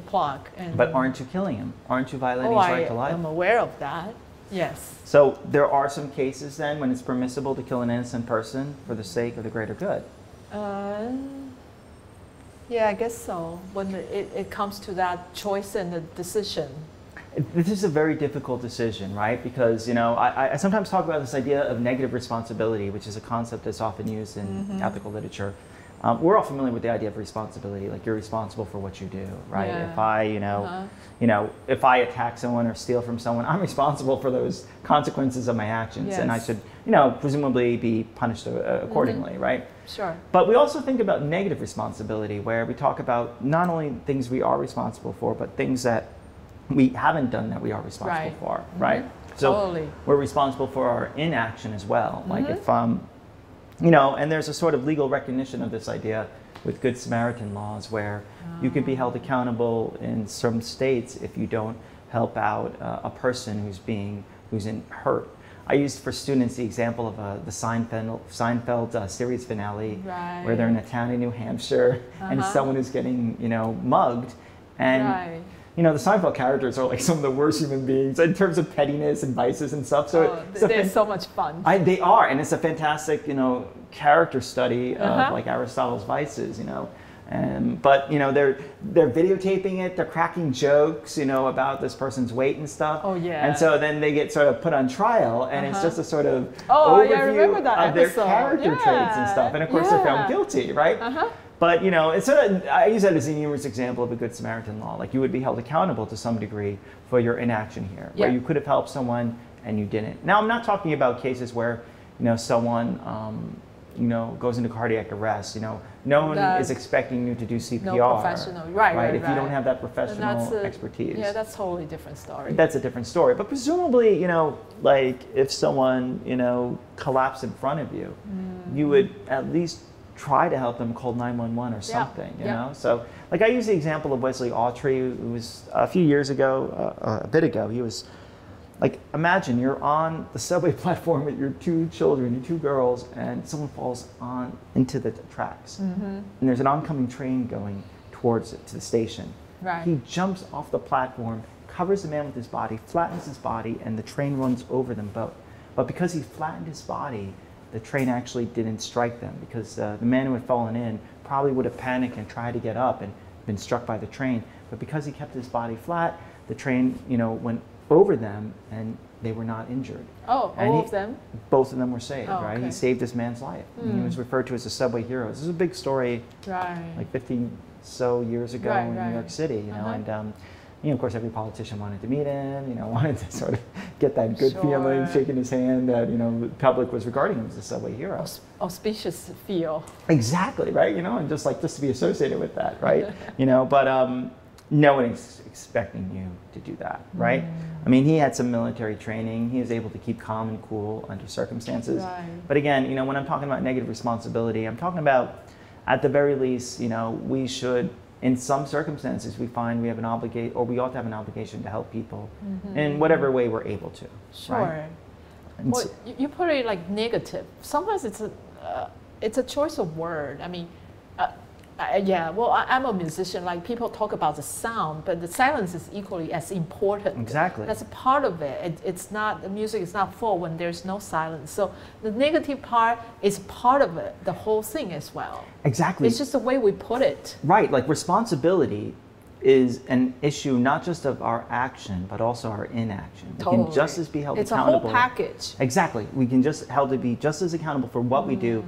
plug. But aren't you killing him? Aren't you violating his right to life? I'm aware of that, yes. So there are some cases then when it's permissible to kill an innocent person for the sake of the greater good. Yeah, I guess so. When it comes to that choice and the decision. This is a very difficult decision, right? Because, I sometimes talk about this idea of negative responsibility, which is a concept that's often used in ethical literature. We're all familiar with the idea of responsibility, like you're responsible for what you do, right? Yeah. If I, if I attack someone or steal from someone, I'm responsible for those consequences of my actions, yes. and I should, presumably be punished accordingly, mm-hmm. right? Sure. But we also think about negative responsibility, where we talk about not only things we are responsible for, but things that we haven't done that we are responsible right. for, right? Mm-hmm. So totally. We're responsible for our inaction as well. Mm-hmm. Like if and there's a sort of legal recognition of this idea with Good Samaritan laws, where you could be held accountable in some states if you don't help out a person who's in hurt. I used for students the example of the Seinfeld series finale, right. where they're in a town in New Hampshire uh-huh. and someone is getting mugged, and right. The Seinfeld characters are like some of the worst human beings in terms of pettiness and vices and stuff. So they're so much fun. They are, and it's a fantastic, character study uh-huh. of like Aristotle's vices, But they're videotaping it. They're cracking jokes, about this person's weight and stuff. Oh yeah. And so then they get sort of put on trial, and uh-huh. it's just a sort of overview I remember that of episode. Their character yeah. traits and stuff. And of course yeah. they're found guilty, right? Uh-huh. But, it's sort of, I use that as a humorous example of a Good Samaritan law. Like, you would be held accountable to some degree for your inaction here, yeah. where you could have helped someone and you didn't. Now, I'm not talking about cases where, someone, goes into cardiac arrest. No one is expecting you to do CPR. No professional, right. If you don't have that professional expertise. Yeah, that's a totally different story. That's a different story. But presumably, like, if someone, collapsed in front of you, you would at least try to help them call 911 or something, yeah. you know? So, like, I use the example of Wesley Aubrey, who was a few years ago, a bit ago, he was, like, imagine you're on the subway platform with your two children, your two girls, and someone falls on into the tracks. Mm-hmm. And there's an oncoming train going towards it, to the station. Right. He jumps off the platform, covers the man with his body, flattens his body, and the train runs over them both. But because he flattened his body, the train actually didn't strike them, because the man who had fallen in probably would have panicked and tried to get up and been struck by the train. But because he kept his body flat, the train, went over them and they were not injured. Oh, and all of them? Both of them were saved, right? Okay. He saved this man's life. And he was referred to as a subway hero. This is a big story, right. like 15 so years ago in New York City, uh-huh. and of course, every politician wanted to meet him, wanted to sort of get that good sure. feeling, shaking his hand that, the public was regarding him as a subway hero. Auspicious feel. Exactly, right? And just to be associated with that, right? But no one is expecting you to do that, right? I mean, he had some military training. He was able to keep calm and cool under circumstances. Right. But again, when I'm talking about negative responsibility, I'm talking about, at the very least, we should, in some circumstances, we find we have an obligation, or we ought to have an obligation to help people mm-hmm. in whatever way we're able to. Sure. Right? Well, you put it like negative. Sometimes it's a choice of word. I mean, I'm a musician. Like, people talk about the sound, but the silence is equally as important. Exactly. That's a part of it. It's not, the music is not full when there's no silence. So the negative part is part of it, the whole thing as well. Exactly. It's just the way we put it. Right, like, responsibility is an issue not just of our action, but also our inaction. Totally. We can just as be held accountable. It's a whole package. Exactly. We can be just as accountable for what we do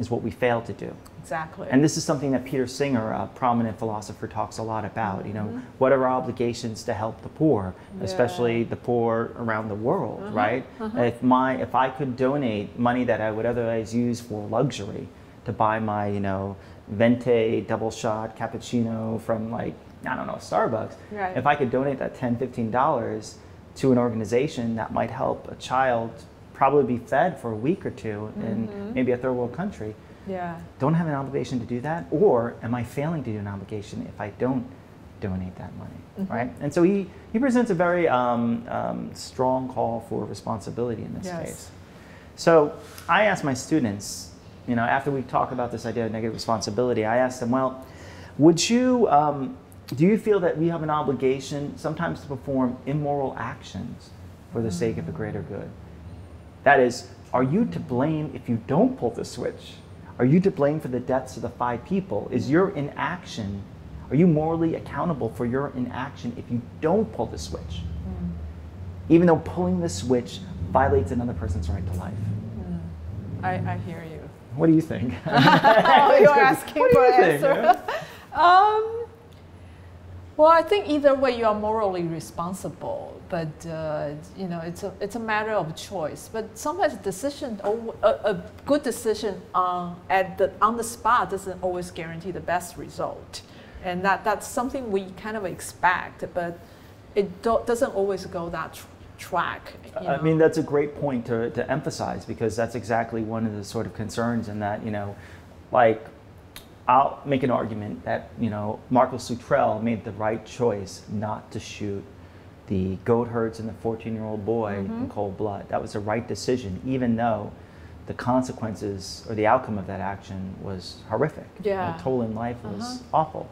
as what we fail to do. Exactly. And this is something that Peter Singer, a prominent philosopher, talks a lot about, what are our obligations to help the poor, especially the poor around the world, right? Uh-huh. If I could donate money that I would otherwise use for luxury to buy my, Venti double shot cappuccino from, like, I don't know, Starbucks, right. if I could donate that $10, $15 to an organization that might help a child probably be fed for a week or two in maybe a third world country, yeah. don't have an obligation to do that? Or am I failing to do an obligation if I don't donate that money, right? And so he presents a very strong call for responsibility in this case. So I ask my students, after we talk about this idea of negative responsibility, I ask them, well, do you feel that we have an obligation sometimes to perform immoral actions for the sake of the greater good? That is, are you to blame if you don't pull the switch? Are you to blame for the deaths of the 5 people? Is your inaction, are you morally accountable for your inaction if you don't pull the switch? Even though pulling the switch violates another person's right to life. I hear you. What do you think? Oh, you're asking for an answer. Well, I think either way you are morally responsible, but you know, it's a matter of choice. But sometimes a good decision on the spot doesn't always guarantee the best result, and that's something we kind of expect, but it doesn't always go that track. You know? I mean, that's a great point to emphasize, because that's exactly one of the sort of concerns, in that, you know, like, I'll make an argument that, you know, Marcus Luttrell made the right choice not to shoot the goat herds and the 14-year-old boy in cold blood. That was the right decision, even though the consequences or the outcome of that action was horrific. Yeah. The toll in life was awful.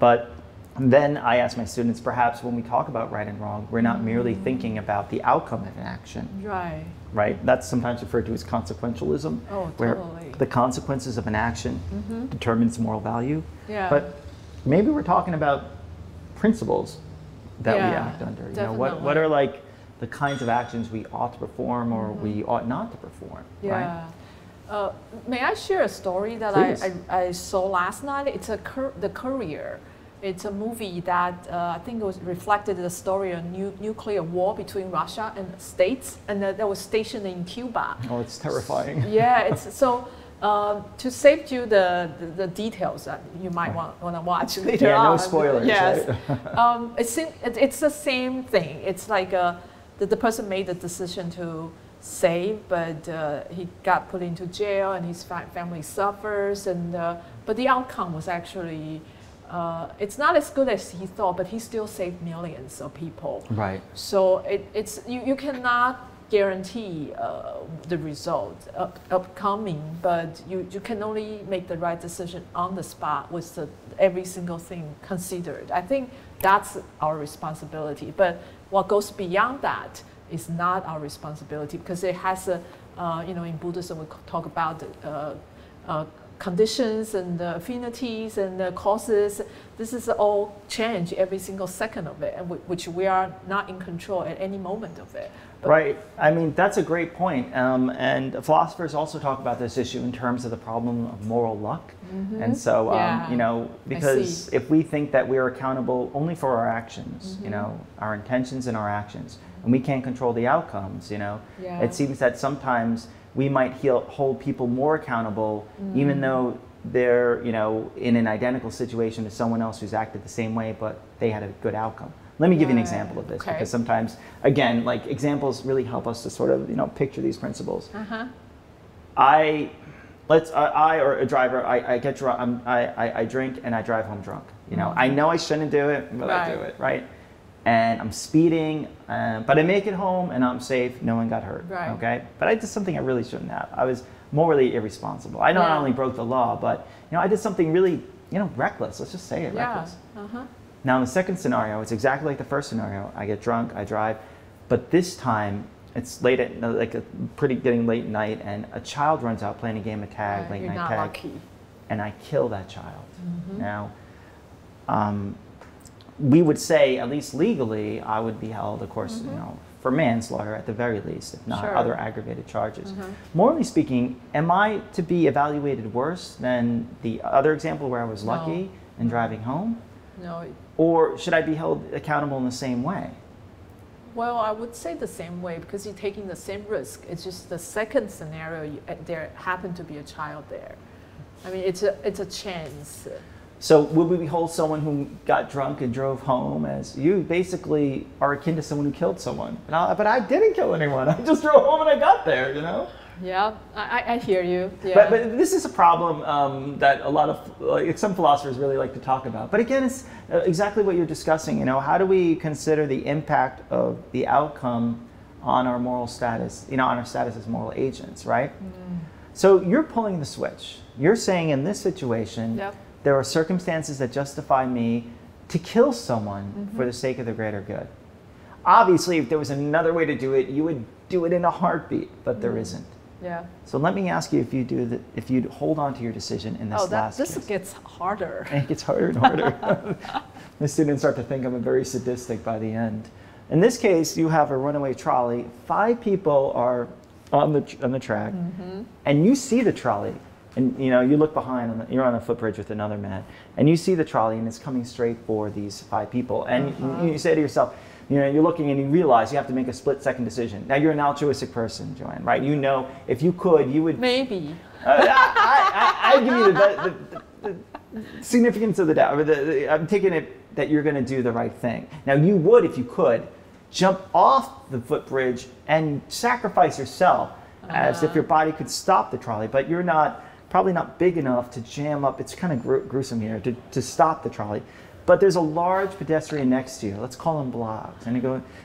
But then I ask my students, perhaps when we talk about right and wrong, we're not merely thinking about the outcome of an action. Right. Right? That's sometimes referred to as consequentialism. Oh, where totally. The consequences of an action determines moral value. Yeah. But maybe we're talking about principles that we act under. You know, what are like the kinds of actions we ought to perform or we ought not to perform, right? May I share a story that I saw last night? It's the Courier. It's a movie that I think it was reflected the story of nuclear war between Russia and the States, and that was stationed in Cuba. Oh, it's terrifying. Yeah, it's so. To save you the details that you might want to watch later on. Yeah, no spoilers. Yes, right? It's the same thing. It's like the person made the decision to save, but he got put into jail, and his family suffers. And but the outcome was actually. It's not as good as he thought, but he still saved millions of people. Right. So you cannot guarantee the result upcoming, but you can only make the right decision on the spot with every single thing considered. I think that's our responsibility. But what goes beyond that is not our responsibility, because it has a, you know, in Buddhism we talk about conditions and the affinities and the causes. This is all change every single second of it, and which we are not in control at any moment of it. But right. I mean, that's a great point. And philosophers also talk about this issue in terms of the problem of moral luck. And so, you know, because if we think that we are accountable only for our actions, you know, our intentions and our actions, and we can't control the outcomes, you know, it seems that sometimes we might hold people more accountable, even though they're, you know, in an identical situation to someone else who's acted the same way, but they had a good outcome. Let me give you an example of this, because sometimes, again, like, examples really help us to sort of, you know, picture these principles. I drink and I drive home drunk. You know I shouldn't do it, but I do it, right? And I'm speeding, but I make it home and I'm safe, no one got hurt, okay? But I did something I really shouldn't have. I was morally irresponsible. I not only broke the law, but, you know, I did something really, you know, reckless. Let's just say it, reckless. Now, in the second scenario, it's exactly like the first scenario. I get drunk, I drive, but this time, it's late at, like, getting late at night, and a child runs out playing a game of tag, late night tag. You're not lucky. And I kill that child. Now, we would say, at least legally, I would be held, of course, you know, for manslaughter at the very least, if not other aggravated charges. Morally speaking, am I to be evaluated worse than the other example where I was lucky and driving home? No. Or should I be held accountable in the same way? Well, I would say the same way, because you're taking the same risk. It's just the second scenario, there happened to be a child there. I mean, it's a chance. So would we hold someone who got drunk and drove home as, you basically are akin to someone who killed someone? But I didn't kill anyone. I just drove home and I got there, you know? Yeah, I hear you. Yeah. But this is a problem that a lot of, like, some philosophers really like to talk about. But again, it's exactly what you're discussing, you know? How do we consider the impact of the outcome on our moral status, you know, on our status as moral agents, right? So you're pulling the switch. You're saying in this situation, there are circumstances that justify me to kill someone for the sake of the greater good. Obviously, if there was another way to do it, you would do it in a heartbeat, but there isn't. Yeah. So let me ask you if you do if you hold on to your decision in this last case. This gets harder. And it gets harder and harder. The students start to think I'm very sadistic by the end. In this case, you have a runaway trolley. 5 people are on the track, and you see the trolley And you know, you look behind, you're on a footbridge with another man, and you see the trolley, and it's coming straight for these five people. And you say to yourself, you know, you're looking and you realize you have to make a split-second decision. Now, you're an altruistic person, Joanne, right? You know, if you could, you would... Maybe. I give you the significance of the doubt. Or I'm taking it that you're going to do the right thing. Now, you would, if you could, jump off the footbridge and sacrifice yourself as if your body could stop the trolley, but you're not... probably not big enough to jam up, it's kind of gruesome here, to stop the trolley. But there's a large pedestrian next to you, let's call him Bloggs,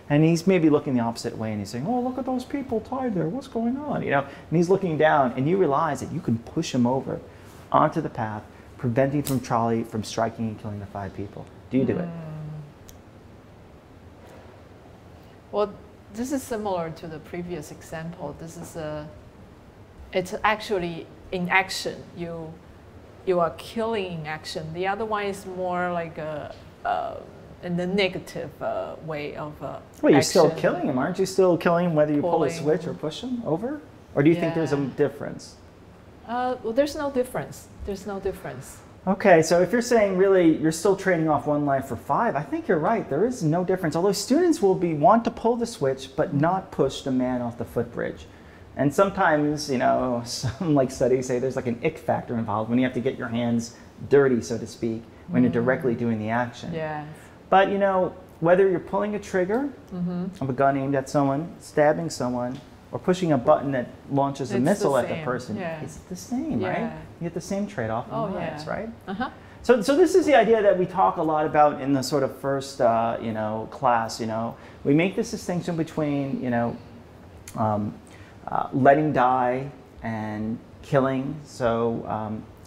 and, he's maybe looking the opposite way and he's saying, oh, look at those people tied there, what's going on? You know, and he's looking down and you realize that you can push him over onto the path, preventing from trolley from striking and killing the five people. Do you do it? Well, this is similar to the previous example. This is a, it's actually in action, you are killing in action. The other one is more like a in the negative way of well, you're still killing him, aren't you? Still killing him whether you pull a switch or push him over, or do you think there's a difference? Well, there's no difference. There's no difference. Okay, so if you're saying really you're still trading off one life for five, I think you're right. There is no difference. Although students will want to pull the switch but not push the man off the footbridge. And sometimes, you know, some studies say there's an ick factor involved when you have to get your hands dirty, so to speak, when you're directly doing the action. Yes. But, you know, whether you're pulling a trigger of a gun aimed at someone, stabbing someone, or pushing a button that launches a missile at the person, it's the same, right? You get the same trade-off in lives, right? So this is the idea that we talk a lot about in the sort of first, you know, class, you know. We make this distinction between, you know, letting die and killing, so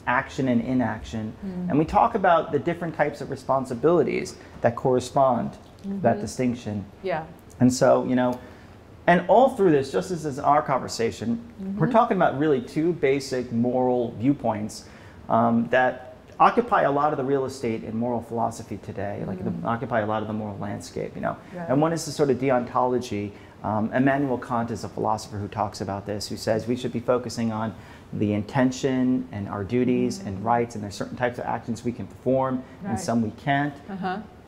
action and inaction. And we talk about the different types of responsibilities that correspond to that distinction. Yeah. And so, you know, and all through this, just as in our conversation, we're talking about really two basic moral viewpoints that occupy a lot of the real estate and moral philosophy today, like occupy a lot of the moral landscape, you know. Right. And one is the sort of deontology. Immanuel Kant is a philosopher who talks about this, who says we should be focusing on the intention and our duties and rights, and there's certain types of actions we can perform and some we can't.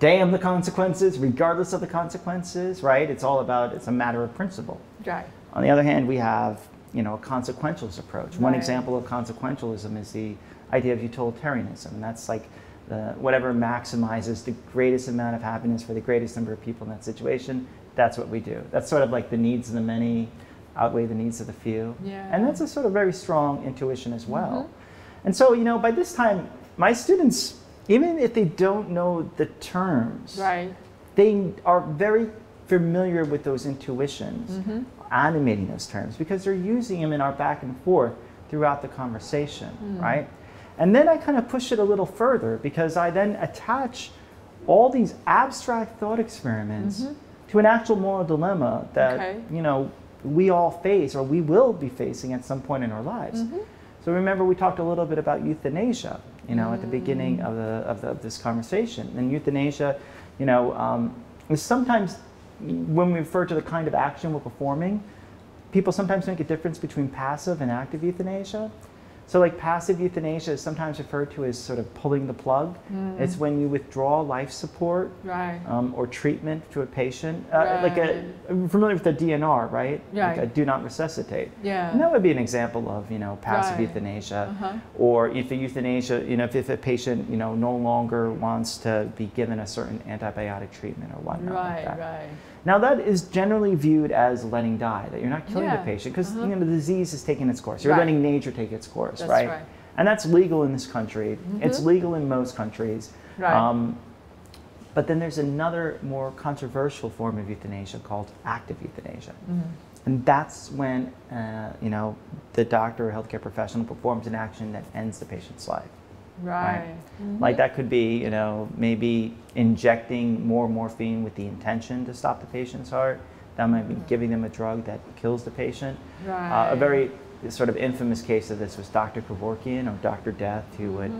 Damn the consequences, regardless of the consequences, right? It's all about, it's a matter of principle. Right. On the other hand, we have, you know, a consequentialist approach. Right. One example of consequentialism is the idea of utilitarianism, and that's like whatever maximizes the greatest amount of happiness for the greatest number of people in that situation. That's what we do. That's sort of like the needs of the many outweigh the needs of the few. Yeah. And that's a sort of very strong intuition as well. And so, you know, by this time, my students, even if they don't know the terms, they are very familiar with those intuitions, animating those terms, because they're using them in our back and forth throughout the conversation, right? And then I kind of push it a little further, because I then attach all these abstract thought experiments to an actual moral dilemma that you know, we all face, or we will be facing at some point in our lives. So remember, we talked a little bit about euthanasia, you know, at the beginning of this conversation. And euthanasia, you know, is sometimes when we refer to the kind of action we're performing, people sometimes make a difference between passive and active euthanasia. So like passive euthanasia is sometimes referred to as sort of pulling the plug. It's when you withdraw life support or treatment to a patient. Like I'm familiar with the DNR, right? Like a do not resuscitate. And that would be an example of, you know, passive euthanasia. Or if the euthanasia, you know, if a patient, you know, no longer wants to be given a certain antibiotic treatment or whatnot. Now that is generally viewed as letting die, that you're not killing the patient, because you know, the disease is taking its course. You're letting nature take its course, right? And that's legal in this country. It's legal in most countries. But then there's another more controversial form of euthanasia called active euthanasia. And that's when, you know, the doctor or healthcare professional performs an action that ends the patient's life. Like that could be, you know, maybe injecting more morphine with the intention to stop the patient's heart. That might be giving them a drug that kills the patient. A very sort of infamous case of this was Dr. Kevorkian, or Dr. Death, who would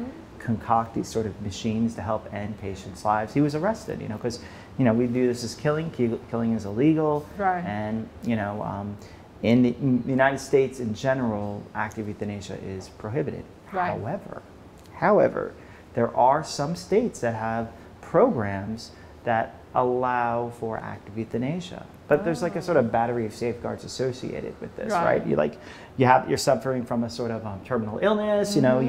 concoct these sort of machines to help end patients' lives. He was arrested, you know, because, you know, we view this as killing. Killing is illegal. And, you know, In the United States in general, active euthanasia is prohibited. Right. However, there are some states that have programs that allow for active euthanasia. But there's like a sort of battery of safeguards associated with this, right? You're suffering from a sort of terminal illness, you know,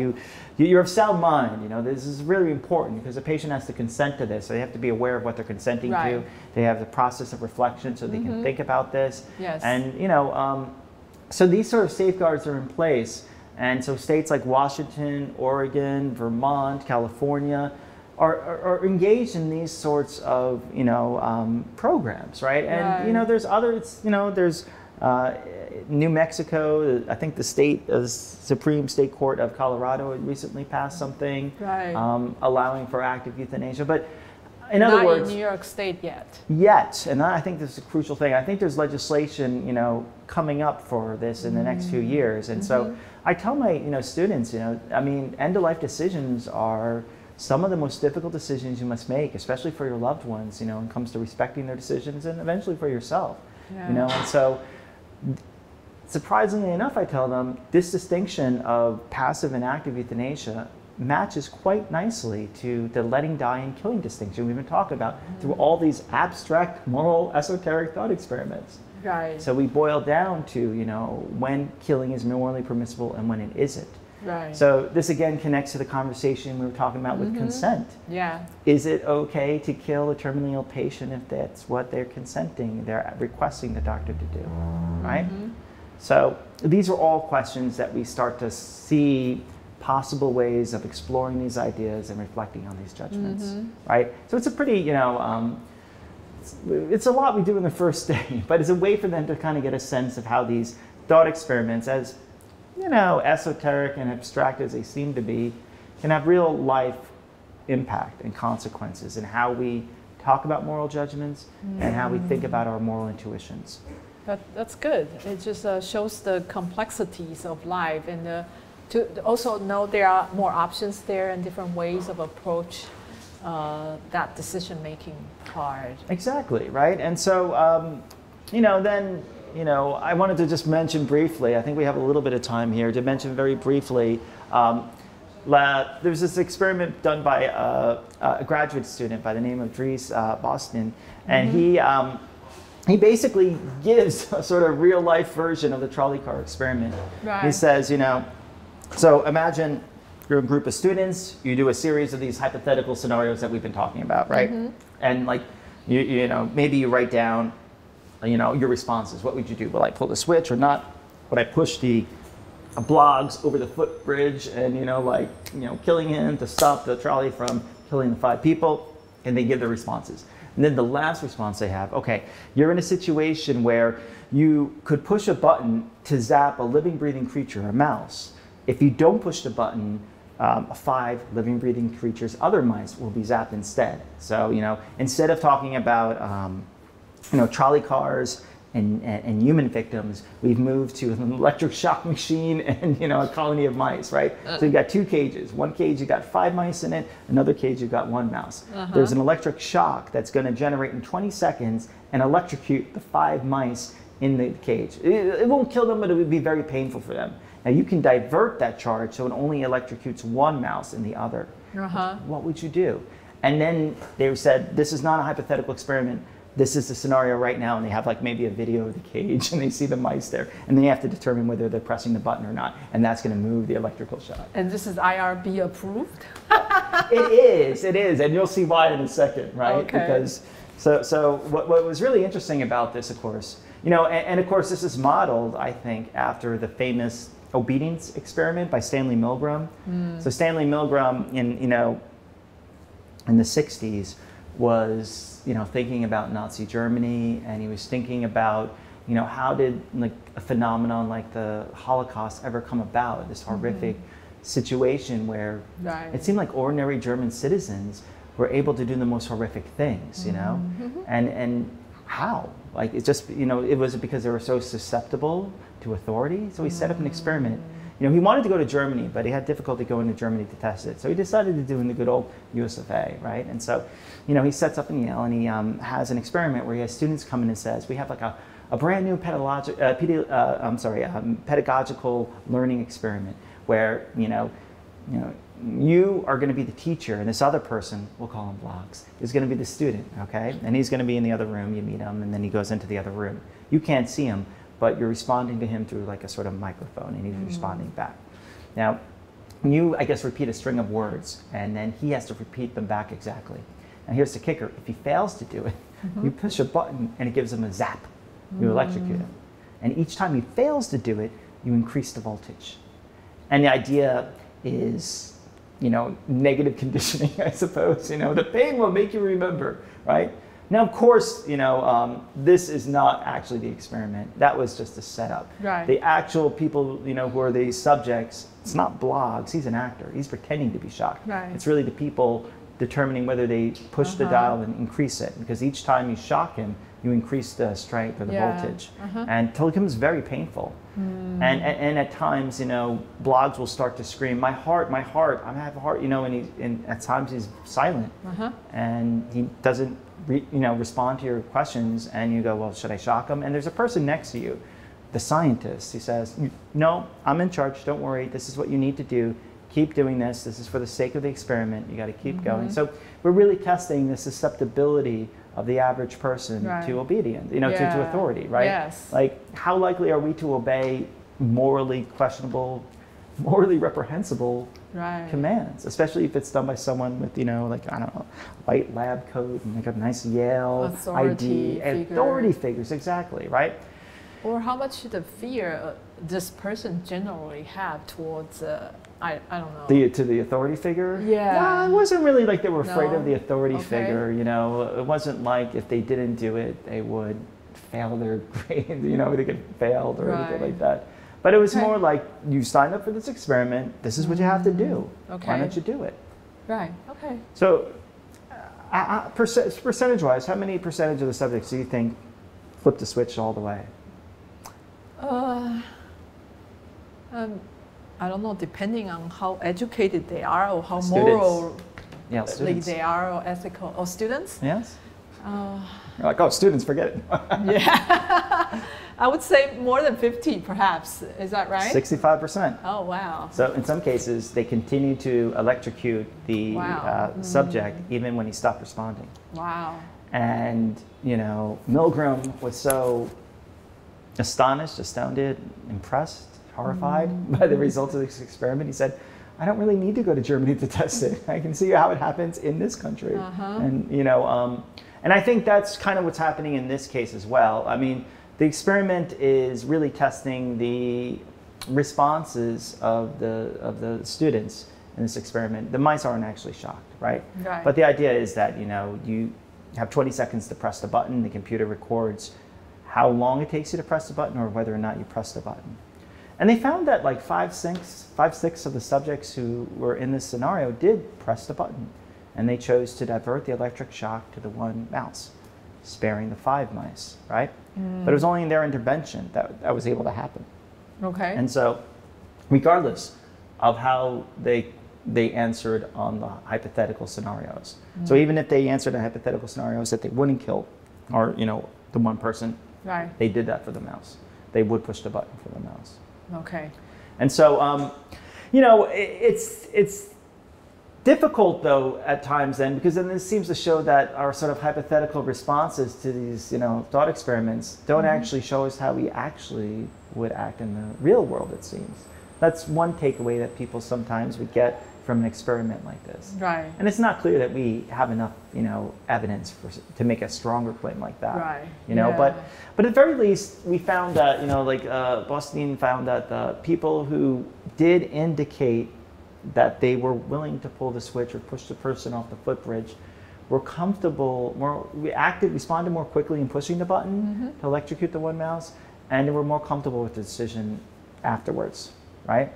you're of sound mind, you know, this is really important because the patient has to consent to this. So they have to be aware of what they're consenting to. They have the process of reflection so they can think about this. Yes. And, you know, so these sort of safeguards are in place. And so states like Washington, Oregon, Vermont, California, are engaged in these sorts of, you know, programs, right? And, you know, there's others, you know, there's New Mexico, I think the state, the Supreme State Court of Colorado recently passed something allowing for active euthanasia, but in other words— Not in New York State yet. Yet, and I think this is a crucial thing. I think there's legislation, you know, coming up for this in the next few years. And so I tell my, you know, students, you know, I mean, end-of-life decisions are some of the most difficult decisions you must make, especially for your loved ones, you know, when it comes to respecting their decisions and eventually for yourself, you know, and so surprisingly enough, I tell them this distinction of passive and active euthanasia matches quite nicely to the letting die and killing distinction we've been talking about through all these abstract, moral, esoteric thought experiments. Right. So we boil down to, you know, when killing is morally permissible and when it isn't. Right. So this again connects to the conversation we were talking about with consent. Yeah. Is it okay to kill a terminally ill patient if that's what they're consenting, they're requesting the doctor to do, right? So these are all questions that we start to see possible ways of exploring these ideas and reflecting on these judgments, right? So it's a pretty, you know, it's a lot we do in the first day, but it's a way for them to kind of get a sense of how these thought experiments, as you know, esoteric and abstract as they seem to be, can have real life impact and consequences in how we talk about moral judgments and how we think about our moral intuitions. That's good. It just shows the complexities of life, and to also know there are more options there and different ways of approach that decision-making part. Exactly, right? And so, you know, then, you know, I wanted to just mention briefly, I think we have a little bit of time here, to mention very briefly, there's this experiment done by a graduate student by the name of Dries Boston, and he basically gives a sort of real life version of the trolley car experiment. Right. He says, you know, so imagine you're a group of students, you do a series of these hypothetical scenarios that we've been talking about, right? And like, you know, maybe you write down, you know, your responses. What would you do? Will I pull the switch or not? Would I push the blocks over the footbridge and, you know, like, you know, killing him to stop the trolley from killing the 5 people? And they give their responses. And then the last response they have, okay, you're in a situation where you could push a button to zap a living, breathing creature, a mouse. If you don't push the button, 5 living, breathing creatures, other mice, will be zapped instead. So, you know, instead of talking about, you know, trolley cars and human victims, we've moved to an electric shock machine and, you know, a colony of mice, right? So you've got 2 cages. One cage, you've got 5 mice in it. Another cage, you've got 1 mouse. There's an electric shock that's going to generate in 20 seconds and electrocute the 5 mice in the cage. It won't kill them, but it would be very painful for them. Now, you can divert that charge so it only electrocutes 1 mouse and the other. What would you do? And then they said, this is not a hypothetical experiment. This is the scenario right now, and they have like maybe a video of the cage and they see the mice there, and they have to determine whether they're pressing the button or not, and that's going to move the electrical shock. And this is IRB approved? It is, and you'll see why in a second, right? Okay. Because, so what was really interesting about this, of course, you know, and of course this is modeled, I think, after the famous obedience experiment by Stanley Milgram. So Stanley Milgram in the 60s was, you know, thinking about Nazi Germany, and he was thinking about, you know, how did like a phenomenon like the Holocaust ever come about, this horrific situation where it seemed like ordinary German citizens were able to do the most horrific things, you know, and how? Like, it just, you know, it was because they were so susceptible to authority. So he set up an experiment. You know, he wanted to go to Germany, but he had difficulty going to Germany to test it. So he decided to do in the good old US of A, right? And so, you know, he sets up in Yale, and he has an experiment where he has students come in and says, we have like a a brand new pedagogical learning experiment where, you are going to be the teacher, and this other person, we'll call him Blogs, is going to be the student, okay? And he's going to be in the other room. You meet him, and then he goes into the other room. You can't see him, but you're responding to him through like a sort of microphone, and he's responding back. Now, you, I guess, repeat a string of words, and then he has to repeat them back exactly. Now, here's the kicker. If he fails to do it, you push a button, and it gives him a zap. You electrocute him. And each time he fails to do it, you increase the voltage. And the idea is, negative conditioning, I suppose. The pain will make you remember, right? Now, of course, this is not actually the experiment. That was just a setup. Right. The actual people, who are the subjects, it's not Blogs. He's an actor. He's pretending to be shocked. Right. It's really the people determining whether they push the dial and increase it. Because each time you shock him, you increase the strength or the voltage. And till it becomes very painful. And at times, Blogs will start to scream, my heart, I have a heart, and at times he's silent. And he doesn't respond to your questions, and you go, well, should I shock him? And there's a person next to you, the scientist. He says, no, I'm in charge. Don't worry. This is what you need to do. Keep doing this. This is for the sake of the experiment. You got to keep going. So we're really testing the susceptibility of the average person to obedience, to authority, right? Yes. Like, how likely are we to obey morally questionable, morally reprehensible commands, especially if it's done by someone with, I don't know, white lab coat and like a nice Yale authority ID figure. Authority figures, exactly, right? Or how much the fear this person generally have towards, I don't know. To the authority figure? Yeah. Well, it wasn't really like they were afraid of the authority figure, It wasn't like if they didn't do it, they would fail their grade, they get failed or anything like that. But it was more like, you signed up for this experiment, this is what you have to do. Okay. Why don't you do it? Right, okay. So, percentage-wise, how many percentage of the subjects do you think flip the switch all the way? I don't know, depending on how educated they are or how moral they are or ethical. Or students? Yes. You're like, oh, students, forget it. Yeah. I would say more than 50, perhaps. Is that right? 65%. Oh, wow. So in some cases, they continue to electrocute the subject even when he stopped responding. Wow. And, Milgram was so astonished, astounded, impressed, horrified by the results of this experiment. He said, I don't really need to go to Germany to test it. I can see how it happens in this country. And, and I think that's kind of what's happening in this case as well. I mean, the experiment is really testing the responses of the students in this experiment. The mice aren't actually shocked, right? Right. But the idea is that, you have 20 seconds to press the button. The computer records how long it takes you to press the button or whether or not you press the button. And they found that like five-sixths of the subjects who were in this scenario did press the button. And they chose to divert the electric shock to the one mouse, sparing the 5 mice, right? But it was only in their intervention that that was able to happen. Okay. And so regardless of how they answered on the hypothetical scenarios. So even if they answered the hypothetical scenarios that they wouldn't kill or, the one person, they did that for the mouse. They would push the button for the mouse. Okay. And so, it's difficult, though, at times then, because then this seems to show that our sort of hypothetical responses to these, thought experiments don't actually show us how we actually would act in the real world, it seems. That's one takeaway that people sometimes would get from an experiment like this. Right. And it's not clear that we have enough, evidence to make a stronger claim like that. Right. But at the very least, we found that, Boston found that the people who did indicate that they were willing to pull the switch or push the person off the footbridge were comfortable, responded more quickly in pushing the button to electrocute the one mouse, and they were more comfortable with the decision afterwards, right?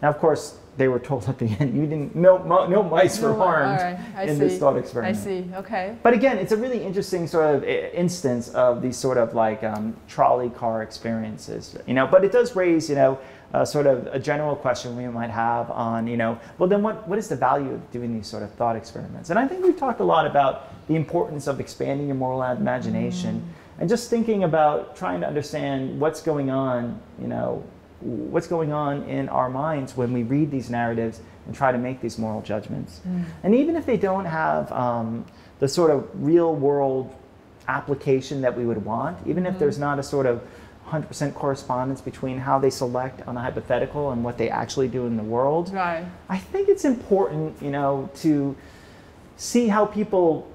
Now, of course, they were told at the end, no mice were harmed in this thought experiment. I see, okay. But again, it's a really interesting sort of instance of these sort of like trolley car experiences, but it does raise, sort of a general question we might have on, well then what is the value of doing these sort of thought experiments? And I think we've talked a lot about the importance of expanding your moral imagination. And just thinking about trying to understand what's going on, you know, what's going on in our minds when we read these narratives and try to make these moral judgments. Mm. And even if they don't have the sort of real world application that we would want, even if there's not a sort of 100% correspondence between how they select on a hypothetical and what they actually do in the world, right. I think it's important, you know, to see how people,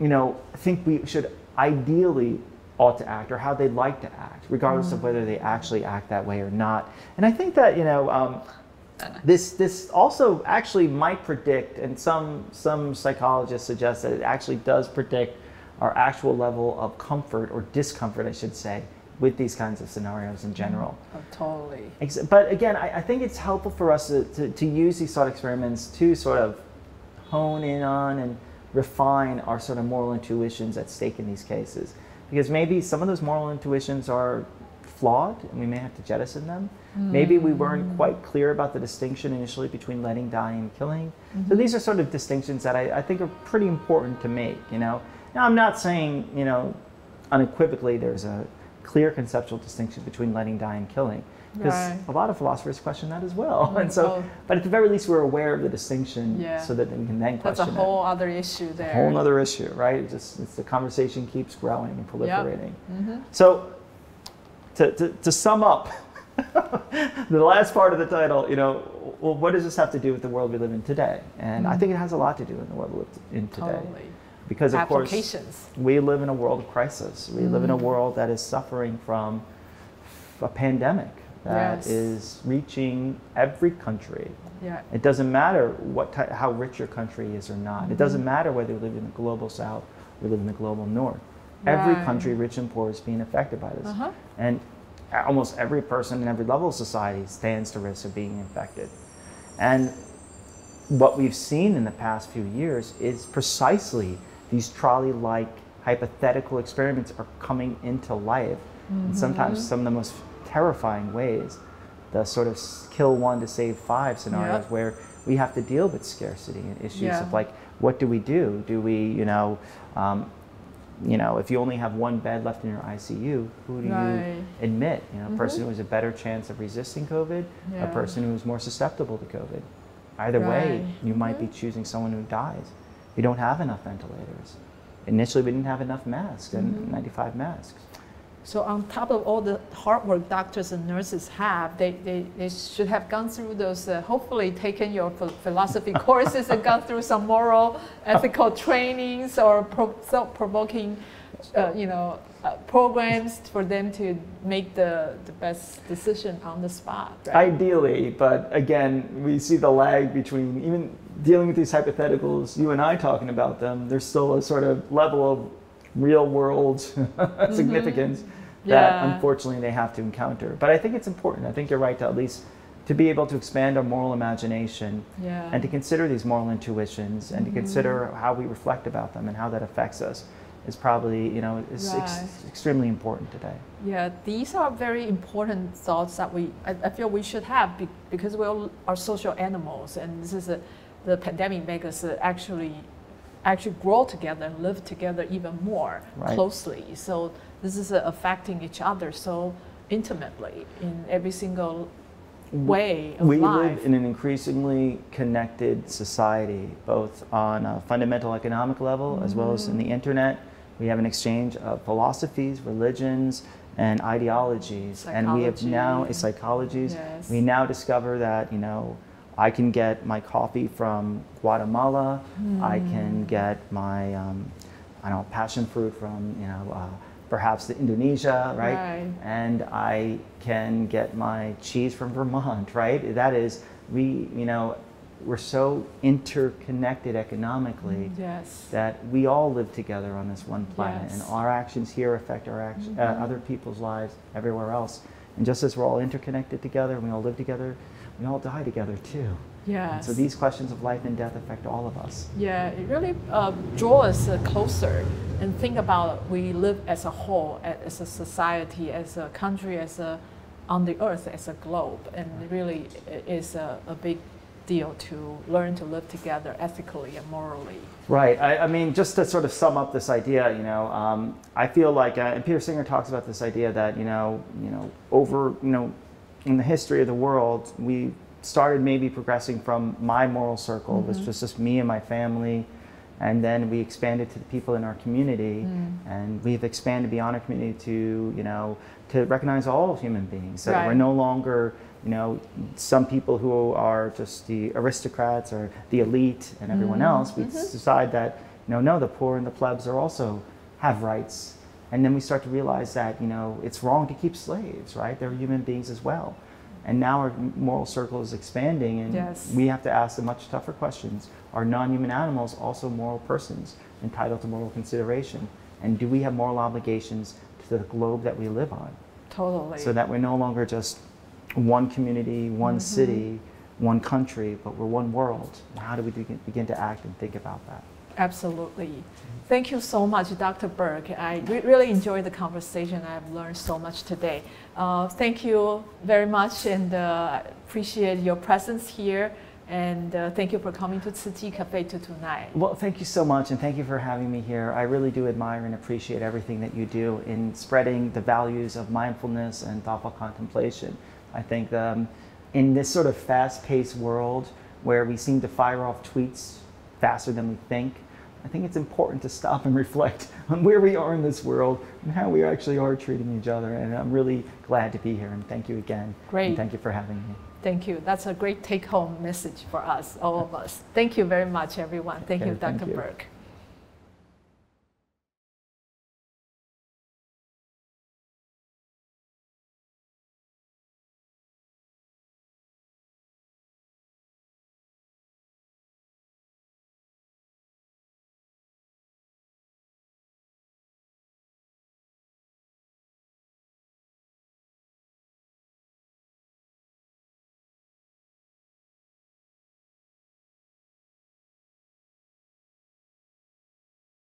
you know, think we should ideally ought to act or how they'd like to act, regardless of whether they actually act that way or not. And I think that, you know, this also actually might predict, and some psychologists suggest that it actually does predict our actual level of comfort or discomfort, I should say, with these kinds of scenarios in general. Oh, totally. But again, I think it's helpful for us to use these thought experiments to sort of hone in on and refine our sort of moral intuitions at stake in these cases. Because maybe some of those moral intuitions are flawed and we may have to jettison them. Maybe we weren't quite clear about the distinction initially between letting die and killing. So these are sort of distinctions that I think are pretty important to make, you know. Now I'm not saying, you know, unequivocally there's a clear conceptual distinction between letting die and killing, because a lot of philosophers question that as well. And so, but at the very least, we're aware of the distinction, so that we can then question it. That's a whole other issue there. A whole other issue, right? It just, it's the conversation keeps growing and proliferating. So, to sum up, the last part of the title, you know, well, what does this have to do with the world we live in today? And I think it has a lot to do with the world we live in today. Totally. Because, of course, we live in a world of crisis. We live in a world that is suffering from a pandemic that is reaching every country. It doesn't matter what how rich your country is or not. It doesn't matter whether you live in the global south or live in the global north. Every country, rich and poor, is being affected by this. And almost every person in every level of society stands to risk of being infected. And what we've seen in the past few years is precisely these trolley-like hypothetical experiments are coming into life, and sometimes some of the most terrifying ways, the sort of kill one to save five scenarios where we have to deal with scarcity and issues of like, what do we do? Do we, you know, if you only have one bed left in your ICU, who do you admit? You know, a person who has a better chance of resisting COVID, a person who is more susceptible to COVID. Either way, you might be choosing someone who dies. We don't have enough ventilators. Initially, we didn't have enough masks, and 95 masks. So on top of all the hard work doctors and nurses have, they should have gone through those, hopefully taken your philosophy courses and gone through some moral, ethical trainings or self-provoking you know, programs for them to make the best decision on the spot. Right? Ideally, but again, we see the lag between even dealing with these hypotheticals, you and I talking about them, there's still a sort of level of real world significance that unfortunately they have to encounter. But I think it's important. I think you're right to at least to be able to expand our moral imagination and to consider these moral intuitions and to consider how we reflect about them and how that affects us. Is probably, you know, is extremely important today. Yeah, these are very important thoughts that I feel we should have because we all are social animals, and this is the pandemic makes us actually grow together and live together even more closely. So this is affecting each other so intimately in every single way of life. We live in an increasingly connected society, both on a fundamental economic level as well as in the internet. We have an exchange of philosophies, religions, and ideologies, and we have now psychologies. We now discover that, you know, I can get my coffee from Guatemala. I can get my, I don't know, passion fruit from, you know, perhaps Indonesia, right? And I can get my cheese from Vermont, right? That is, you know, we're so interconnected economically that we all live together on this one planet, and our actions here affect our actions, other people's lives everywhere else. And just as we're all interconnected together, and we all live together, we all die together too. And so these questions of life and death affect all of us. Yeah, it really draws us closer and think about we live as a whole, as a society, as a country, as on the earth, as a globe, and really is a big deal to learn to live together ethically and morally. Right. I mean, just to sort of sum up this idea, I feel like, and Peter Singer talks about this idea that, in the history of the world, we started maybe progressing from my moral circle, mm-hmm. which was just me and my family, and then we expanded to the people in our community, mm. and we've expanded beyond our community to, to recognize all human beings. So right. we're no longer, some people who are just the aristocrats or the elite and everyone mm. else. We mm-hmm. decide that, no, the poor and the plebs are also have rights. And then we start to realize that, it's wrong to keep slaves, right? They're human beings as well. And now our moral circle is expanding, and yes. we have to ask the much tougher questions. Are non-human animals also moral persons entitled to moral consideration? And do we have moral obligations to the globe that we live on? Totally. So that we're no longer just one community, one mm-hmm. city, one country, but we're one world. How do we begin to act and think about that? Absolutely. Thank you so much, Dr. Burke. I really enjoyed the conversation. I've learned so much today. Thank you very much, and I appreciate your presence here. And thank you for coming to Tzu Chi Cafe tonight. Well, thank you so much, and thank you for having me here. I really do admire and appreciate everything that you do in spreading the values of mindfulness and thoughtful contemplation. I think in this sort of fast-paced world where we seem to fire off tweets faster than we think, I think it's important to stop and reflect on where we are in this world and how we actually are treating each other. And I'm really glad to be here, and thank you again. Great. And thank you for having me. Thank you. That's a great take-home message for us, all of us. Thank you very much, everyone. Thank you, Dr. Burke.